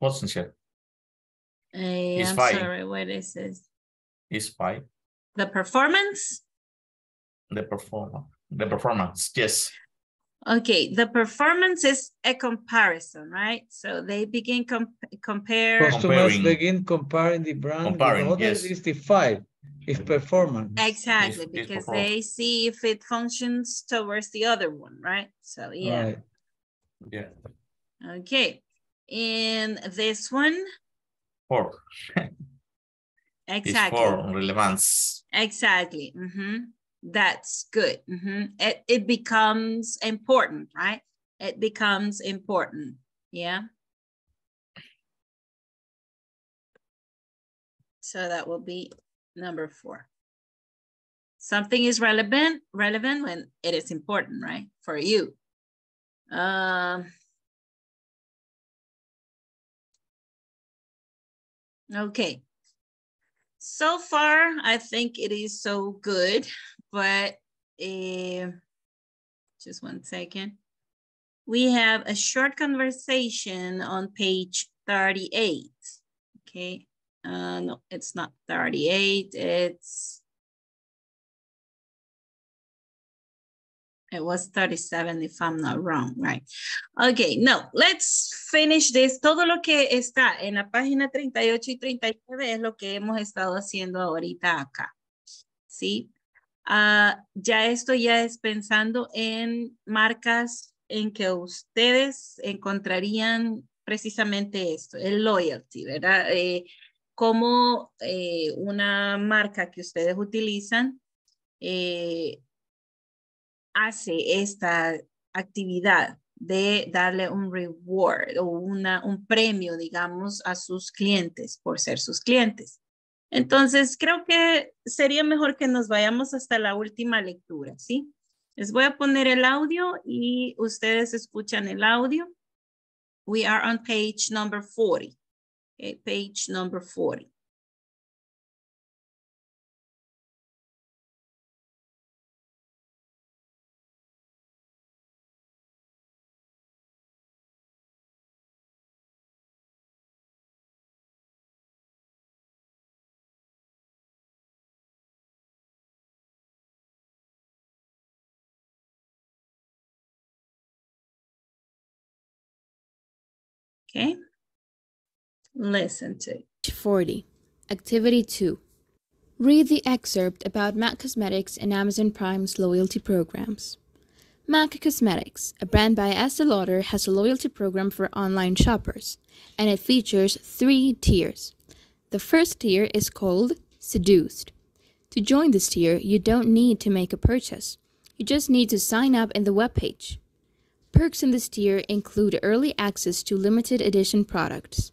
potential. Hey, I'm five. sorry, what is this? It's five. The performance? The performance. The performance, yes. Okay, the performance is a comparison, right? So they begin comp compare. Customers comparing. begin comparing the brand comparing, with others. Yes. Is the five. It's performance. Exactly, it's, because it's they see if it functions towards the other one, right? So yeah. Right. Yeah. Okay, and this one. Four. Exactly. It's for relevance. Exactly. Mm-hmm. That's good. Mm-hmm. It, it becomes important, right? It becomes important. Yeah. So that will be number four. Something is relevant, relevant when it is important, right? For you. Um, okay. So far, I think it is so good. But uh, just one second. We have a short conversation on page thirty-eight. Okay. Uh, no, it's not thirty-eight. It's. It was thirty-seven, if I'm not wrong, right? Okay, no, let's finish this. Todo lo que está en la página treinta y ocho y treinta y nueve es lo que hemos estado haciendo ahorita acá. Sí. Uh, ya esto ya es pensando en marcas en que ustedes encontrarían precisamente esto, el loyalty, ¿verdad? Eh, como eh, una marca que ustedes utilizan eh, hace esta actividad de darle un reward o una, un premio, digamos, a sus clientes por ser sus clientes. Entonces, creo que sería mejor que nos vayamos hasta la última lectura, ¿sí? Les voy a poner el audio y ustedes escuchan el audio. We are on page number forty. Okay, page number forty. Okay, listen to forty. Activity two. Read the excerpt about MAC Cosmetics and Amazon Prime's loyalty programs. MAC Cosmetics, a brand by Estee Lauder, has a loyalty program for online shoppers, and it features three tiers. The first tier is called Seduced. To join this tier, you don't need to make a purchase. You just need to sign up in the webpage. Perks in this tier include early access to limited edition products.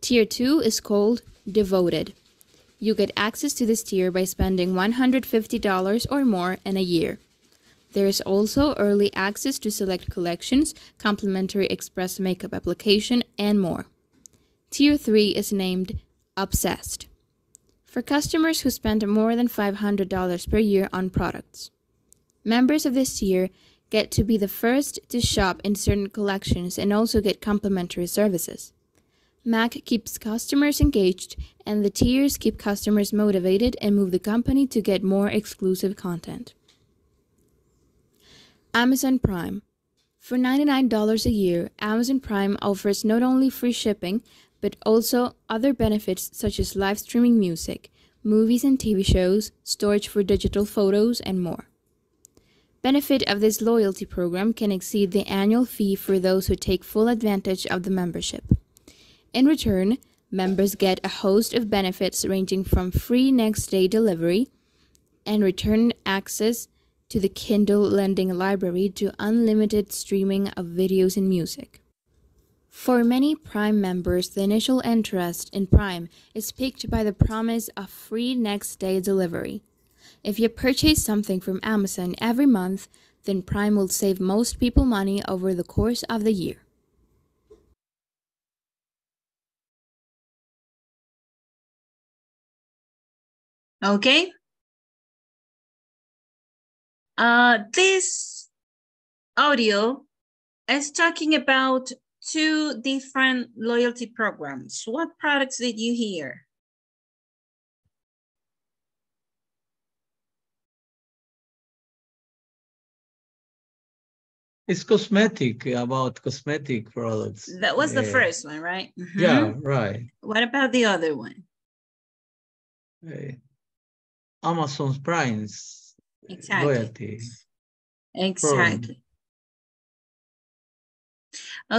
Tier two is called Devoted. You get access to this tier by spending one hundred fifty dollars or more in a year. There is also early access to select collections, complimentary express makeup application, and more. Tier three is named Obsessed, for customers who spend more than five hundred dollars per year on products. Members of this tier get to be the first to shop in certain collections and also get complimentary services. MAC keeps customers engaged, and the tiers keep customers motivated and move the company to get more exclusive content. Amazon Prime. For ninety-nine dollars a year, Amazon Prime offers not only free shipping, but also other benefits such as live streaming music, movies and T V shows, storage for digital photos, and more. Benefit of this loyalty program can exceed the annual fee for those who take full advantage of the membership. In return, members get a host of benefits ranging from free next-day delivery and return access to the Kindle lending library to unlimited streaming of videos and music. For many Prime members, the initial interest in Prime is piqued by the promise of free next-day delivery. If you purchase something from Amazon every month, then Prime will save most people money over the course of the year. Okay. Uh, this audio is talking about two different loyalty programs. What products did you hear? It's cosmetic, about cosmetic products. That was the yeah. first one, right? Mm-hmm. Yeah, right. What about the other one? Uh, Amazon Prime's exactly. loyalty. Exactly. Program.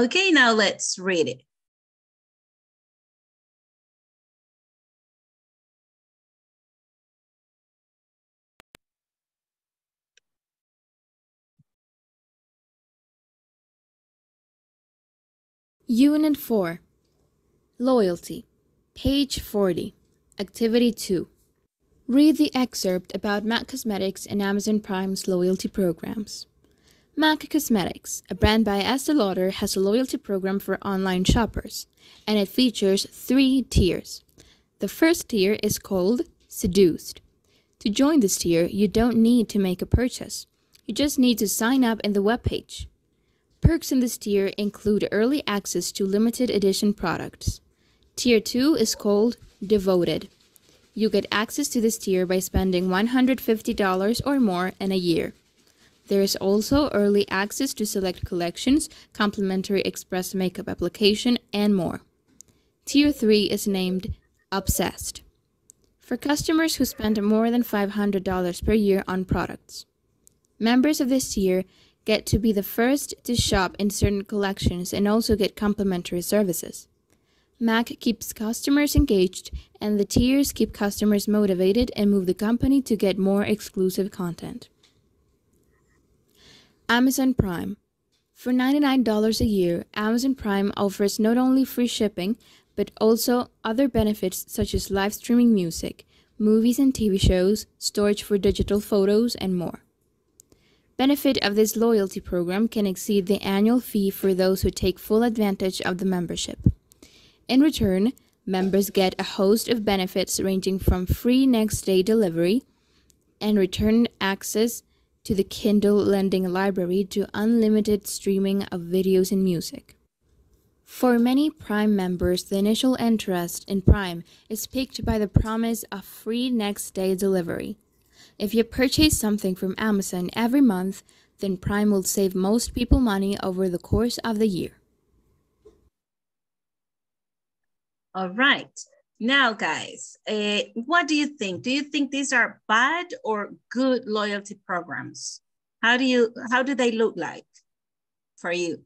Okay, now let's read it. Unit four, Loyalty, page forty, Activity two. Read the excerpt about MAC Cosmetics and Amazon Prime's loyalty programs. MAC Cosmetics, a brand by Estee Lauder, has a loyalty program for online shoppers, and it features three tiers. The first tier is called Seduced. To join this tier, you don't need to make a purchase. You just need to sign up in the webpage. Perks in this tier include early access to limited edition products. Tier two is called Devoted. You get access to this tier by spending one hundred fifty dollars or more in a year. There is also early access to select collections, complimentary express makeup application, and more. Tier three is named Obsessed, for customers who spend more than five hundred dollars per year on products. Members of this tier get to be the first to shop in certain collections and also get complimentary services. MAC keeps customers engaged, and the tiers keep customers motivated and move the company to get more exclusive content. Amazon Prime. For ninety-nine dollars a year, Amazon Prime offers not only free shipping, but also other benefits such as live streaming music, movies and T V shows, storage for digital photos, and more. Benefit of this loyalty program can exceed the annual fee for those who take full advantage of the membership. In return, members get a host of benefits ranging from free next-day delivery and return access to the Kindle lending library to unlimited streaming of videos and music. For many Prime members, the initial interest in Prime is piqued by the promise of free next-day delivery. If you purchase something from Amazon every month, then Prime will save most people money over the course of the year. All right. Now, guys, uh, what do you think? Do you think these are bad or good loyalty programs? How do you, how do they look like for you?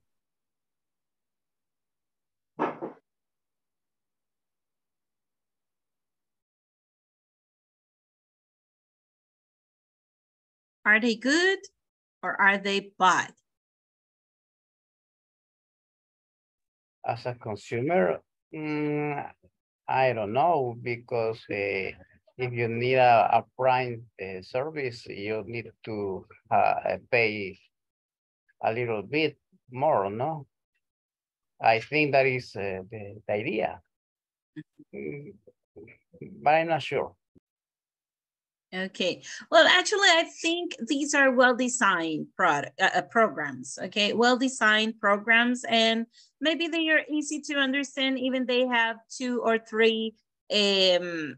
Are they good or are they bad? As a consumer, mm, I don't know, because uh, if you need a, a Prime uh, service, you need to uh, pay a little bit more, no? I think that is uh, the, the idea, mm, but I'm not sure. Okay, well, actually, I think these are well-designed product, uh, programs, okay? Well-designed programs, and maybe they are easy to understand, even they have two or three um,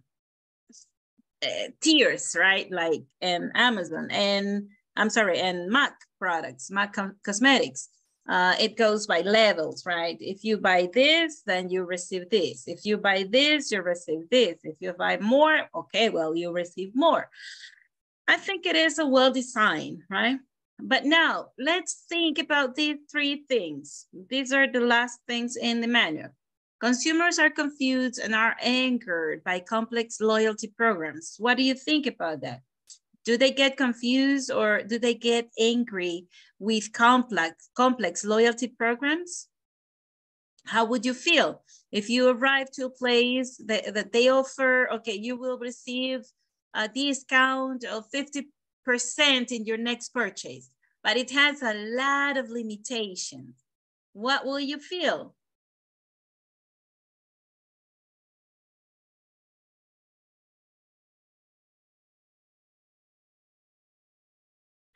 uh, tiers, right? Like um, Amazon and, I'm sorry, and MAC products, MAC Cosmetics. Uh, it goes by levels, right? If you buy this, then you receive this. If you buy this, you receive this. If you buy more, okay, well, you receive more. I think it is a well-designed, right? But now let's think about these three things. These are the last things in the manual. Consumers are confused and are angered by complex loyalty programs. What do you think about that? Do they get confused or do they get angry with complex, complex loyalty programs? How would you feel if you arrive to a place that, that they offer, okay, you will receive a discount of fifty percent in your next purchase, but it has a lot of limitations. What will you feel?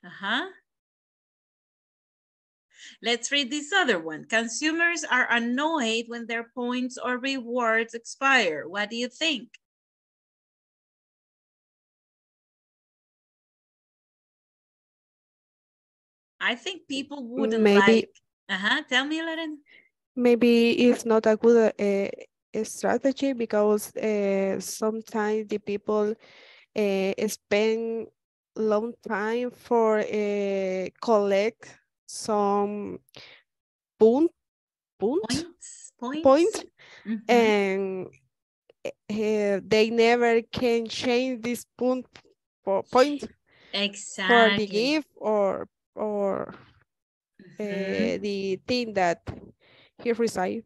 Uh-huh. Let's read this other one. Consumers are annoyed when their points or rewards expire. What do you think? I think people wouldn't maybe, like... Uh-huh. Tell me, Lauren. Maybe it's not a good uh, a strategy because uh, sometimes the people uh, spend long time for uh, collect some point, point, points, points. points mm-hmm. and uh, they never can change this point for point exactly. for the gift or or mm-hmm. uh, the thing that he received.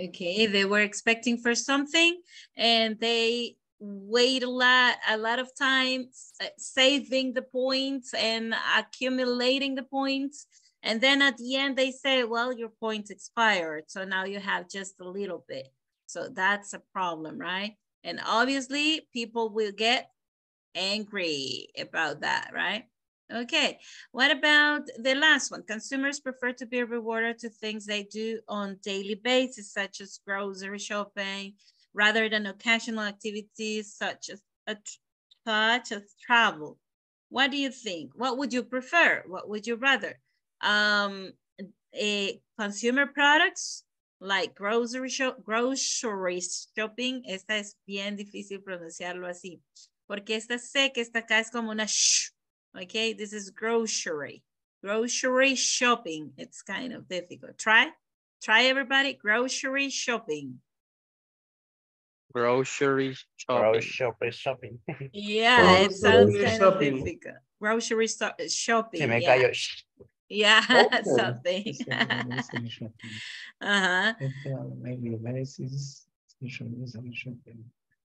Okay, they were expecting for something and they wait a lot a lot of time saving the points and accumulating the points, and then at the end they say, well, your points expired, so now you have just a little bit. So that's a problem, right? And obviously people will get angry about that, right? Okay, what about the last one? Consumers prefer to be rewarded to things they do on daily basis, such as grocery shopping, rather than occasional activities such as, such as travel. What do you think? What would you prefer? What would you rather? Um, a consumer products like grocery, shop, grocery shopping. Esta es bien difícil pronunciarlo así, porque esta sé que esta acá es como una sh. Okay, this is grocery. Grocery shopping. It's kind of difficult. Try, try everybody, grocery shopping. Grocery shopping. Grocery shopping. Yeah, it sounds kind of difficult. Grocery so shopping. Se me yeah, cayó. Yeah, oh, something. uh-huh.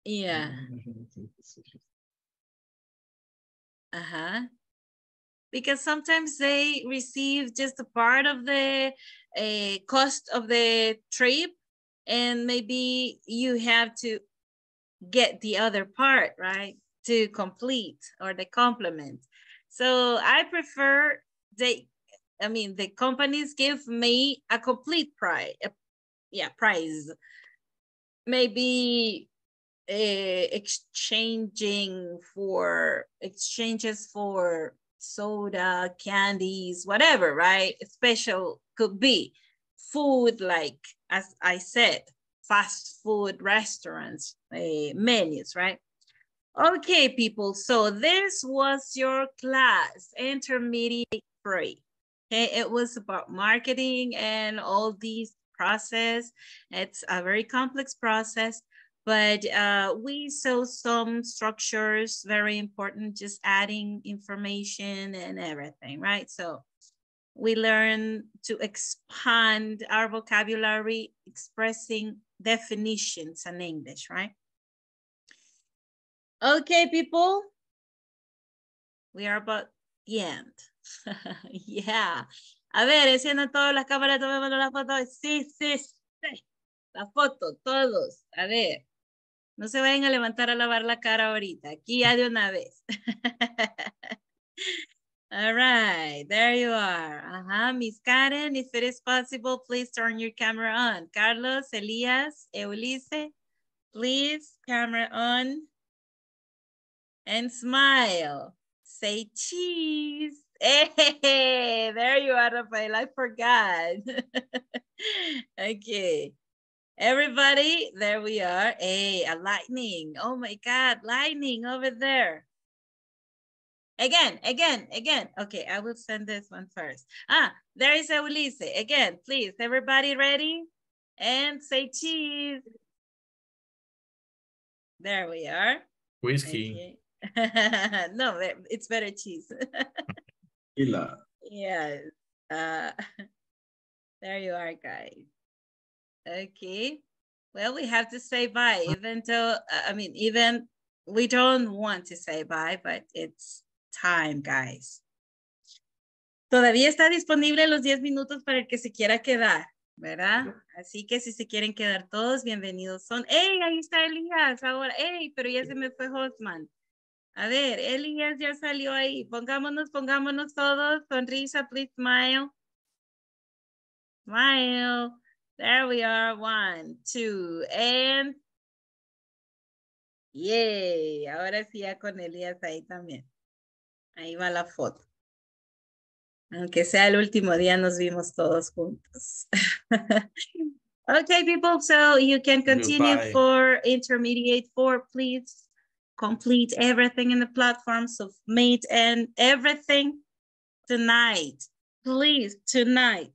Yeah. Uh-huh. Because sometimes they receive just a part of the uh, cost of the trip, and maybe you have to get the other part, right? To complete or the complement. So I prefer they, I mean, the companies give me a complete price, a, yeah, prize. Maybe uh, exchanging for, exchanges for soda, candies, whatever, right? Special could be food, like, as I said, fast food restaurants, uh, menus, right? Okay, people, so this was your class, intermediate three. Okay, it was about marketing and all these process. It's a very complex process, but uh, we saw some structures, very important, just adding information and everything, right? So we learn to expand our vocabulary, expressing definitions in English, right? Okay, people, we are about the end. Yeah. A ver, enciendan todas las cámaras, tomemos la foto. Sí, sí, sí. La foto, todos. A ver, no se vayan a levantar a lavar la cara ahorita. Aquí ya de una vez. All right, there you are. Uh-huh. Miss Karen, if it is possible, please turn your camera on. Carlos, Elias, Eulise, please, camera on. And smile. Say cheese. Hey, there you are, Rafael. I forgot. Okay. Everybody, there we are. Hey, a lightning. Oh my God, lightning over there. Again, again, again. Okay, I will send this one first. Ah, there is Eulise. Again, please, everybody ready? And say cheese. There we are. Whiskey. Okay. No, it's better cheese. Tequila. Yes. Uh, there you are, guys. Okay. Well, we have to say bye, even though, I mean, even we don't want to say bye, but it's time, guys. Todavía está disponible los diez minutos para el que se quiera quedar, ¿verdad? Así que si se quieren quedar todos, bienvenidos son. ¡Ey! Ahí está Elías ahora. ¡Ey! Pero ya se me fue Hosman. A ver, Elías ya salió ahí. Pongámonos, pongámonos todos. Sonrisa, please smile. Smile. There we are. One, two, and... Yay. Ahora sí ya con Elías ahí también. Ahí va la foto. Aunque sea el último día, nos vimos todos juntos. Okay, people, so you can continue Bye. For intermediate four, please. Complete everything in the platforms of meet and everything tonight. Please, tonight.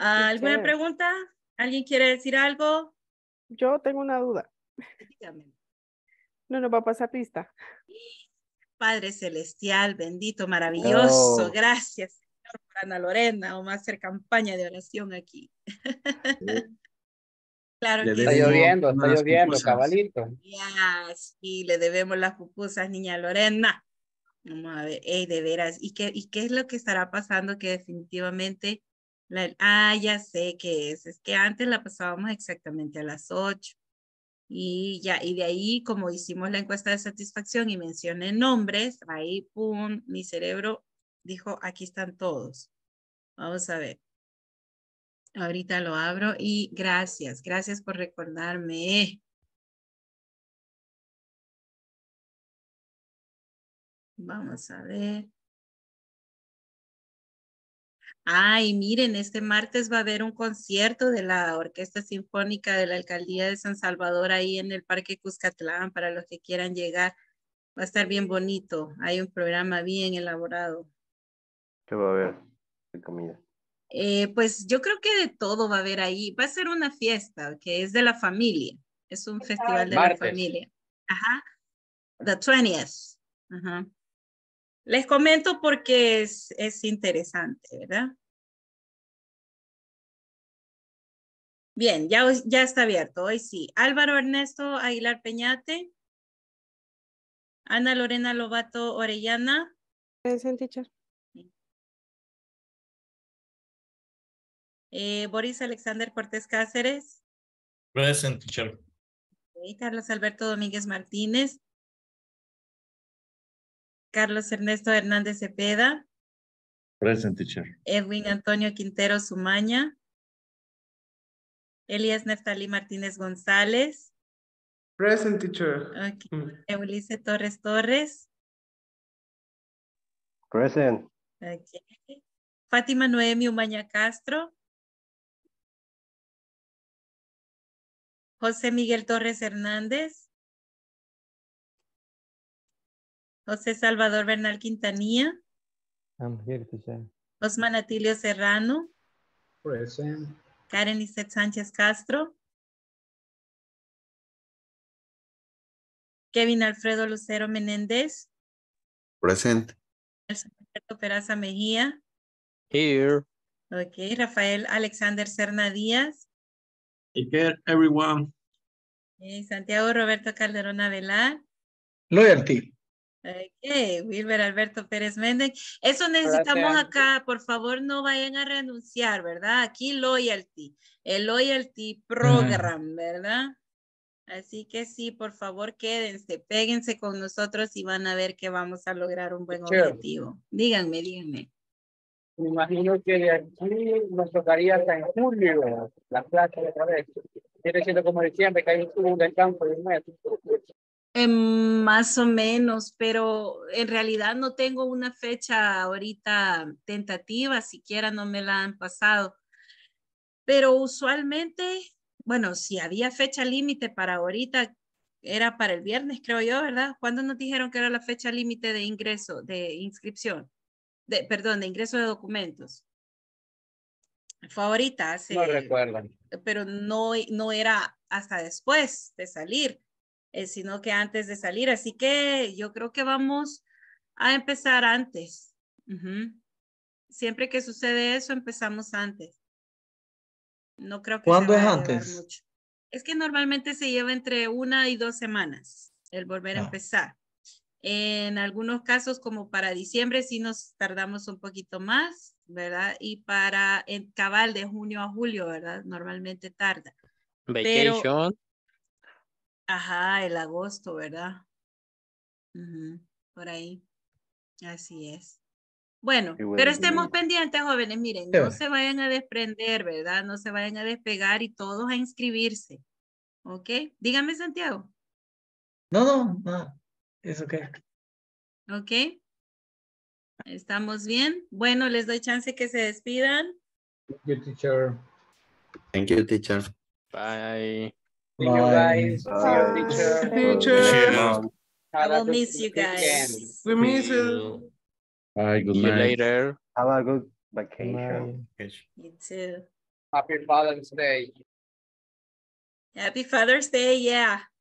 Uh, ¿Alguna pregunta? ¿Alguien quiere decir algo? Yo tengo una duda. Dígame. No nos va a pasar pista. Padre Celestial, bendito, maravilloso. Oh. Gracias, Señor, por Ana Lorena. Vamos a hacer campaña de oración aquí. Sí. Claro que está lloviendo, está lloviendo, cabalito. Ya, sí, le debemos las pupusas, niña Lorena. Vamos a ver, ey, de veras. ¿Y qué, ¿Y qué es lo que estará pasando? Que definitivamente, la, ah, ya sé qué es. Es que antes la pasábamos exactamente a las ocho. Y ya, y de ahí, como hicimos la encuesta de satisfacción y mencioné nombres, ahí, pum, mi cerebro dijo, aquí están todos. Vamos a ver. Ahorita lo abro y gracias, gracias por recordarme. Vamos a ver. Ay, miren, este martes va a haber un concierto de la Orquesta Sinfónica de la Alcaldía de San Salvador ahí en el Parque Cuscatlán para los que quieran llegar. Va a estar bien bonito. Hay un programa bien elaborado. ¿Qué va a haber de comida? Eh, pues yo creo que de todo va a haber ahí. Va a ser una fiesta que es de la familia. Es un festival de Martes. La familia. Ajá. the twentieth. Ajá. Les comento porque es, es interesante, ¿verdad? Bien, ya, ya está abierto. Hoy sí. Álvaro Ernesto Aguilar Peñate. Ana Lorena Lobato Orellana. Present, teacher. Eh, Boris Alexander Cortés Cáceres. Present, teacher. Okay, Carlos Alberto Domínguez Martínez. Carlos Ernesto Hernández Cepeda. Present, teacher. Edwin Antonio Quintero Sumaña. Elías Neftalí Martínez González. Present, teacher. Okay. Eulice Torres Torres. Present. Okay. Fátima Noemi Umaña Castro. José Miguel Torres Hernández. José Salvador Bernal Quintanilla. I'm here to say. Osman Atilio Serrano. Present. Karen Lisette Sánchez Castro. Kevin Alfredo Lucero Menéndez. Present. Nelson Alberto Peraza Mejía. Here. Okay. Rafael Alexander Serna Díaz. Here, everyone. Okay, Santiago Roberto Calderón Avelar. Loyalty. Ok, Wilber Alberto Pérez Méndez. Eso necesitamos Gracias. Acá, por favor no vayan a renunciar, ¿verdad? Aquí Loyalty, el Loyalty Program, uh-huh. ¿verdad? Así que sí, por favor quédense, péguense con nosotros y van a ver que vamos a lograr un buen sure. objetivo. Díganme, díganme. Me imagino que de aquí nos tocaría hasta en julio las clases de otra vez. Quiere decir, como decían, que hay un descanso de un mes. Eh, más o menos, pero en realidad no tengo una fecha ahorita tentativa, siquiera no me la han pasado. Pero usualmente, bueno, si había fecha límite para ahorita, era para el viernes, creo yo, ¿verdad? ¿Cuándo nos dijeron que era la fecha límite de ingreso, de inscripción? De, perdón, de ingreso de documentos. Fue ahorita. Hace, no recuerdo. Pero no, no era hasta después de salir, eh, sino que antes de salir. Así que yo creo que vamos a empezar antes. Uh-huh. Siempre que sucede eso, empezamos antes. No creo que ¿Cuándo es antes? Mucho. Es que normalmente se lleva entre una y dos semanas el volver ah. a empezar. En algunos casos, como para diciembre, sí nos tardamos un poquito más, ¿verdad? Y para el cabal de junio a julio, ¿verdad? Normalmente tarda. Vacation. Pero, ajá, el agosto, ¿verdad? Uh-huh. Por ahí. Así es. Bueno, bueno pero estemos y... pendientes, jóvenes. Miren, no se vayan a desprender, ¿verdad? No se vayan a despegar y todos a inscribirse. ¿Ok? Dígame, Santiago. No, no, no. Es ok. Ok. Estamos bien. Bueno, les doy chance que se despidan. Thank you, teacher. Thank you, teacher. Bye. Thank you, guys. Bye. See you, teacher. Teacher. Yeah. I will miss you guys. We miss you. Bye. Good night. See you later. Have a good vacation. Bye. You too. Happy Father's Day. Happy Father's Day. Yeah.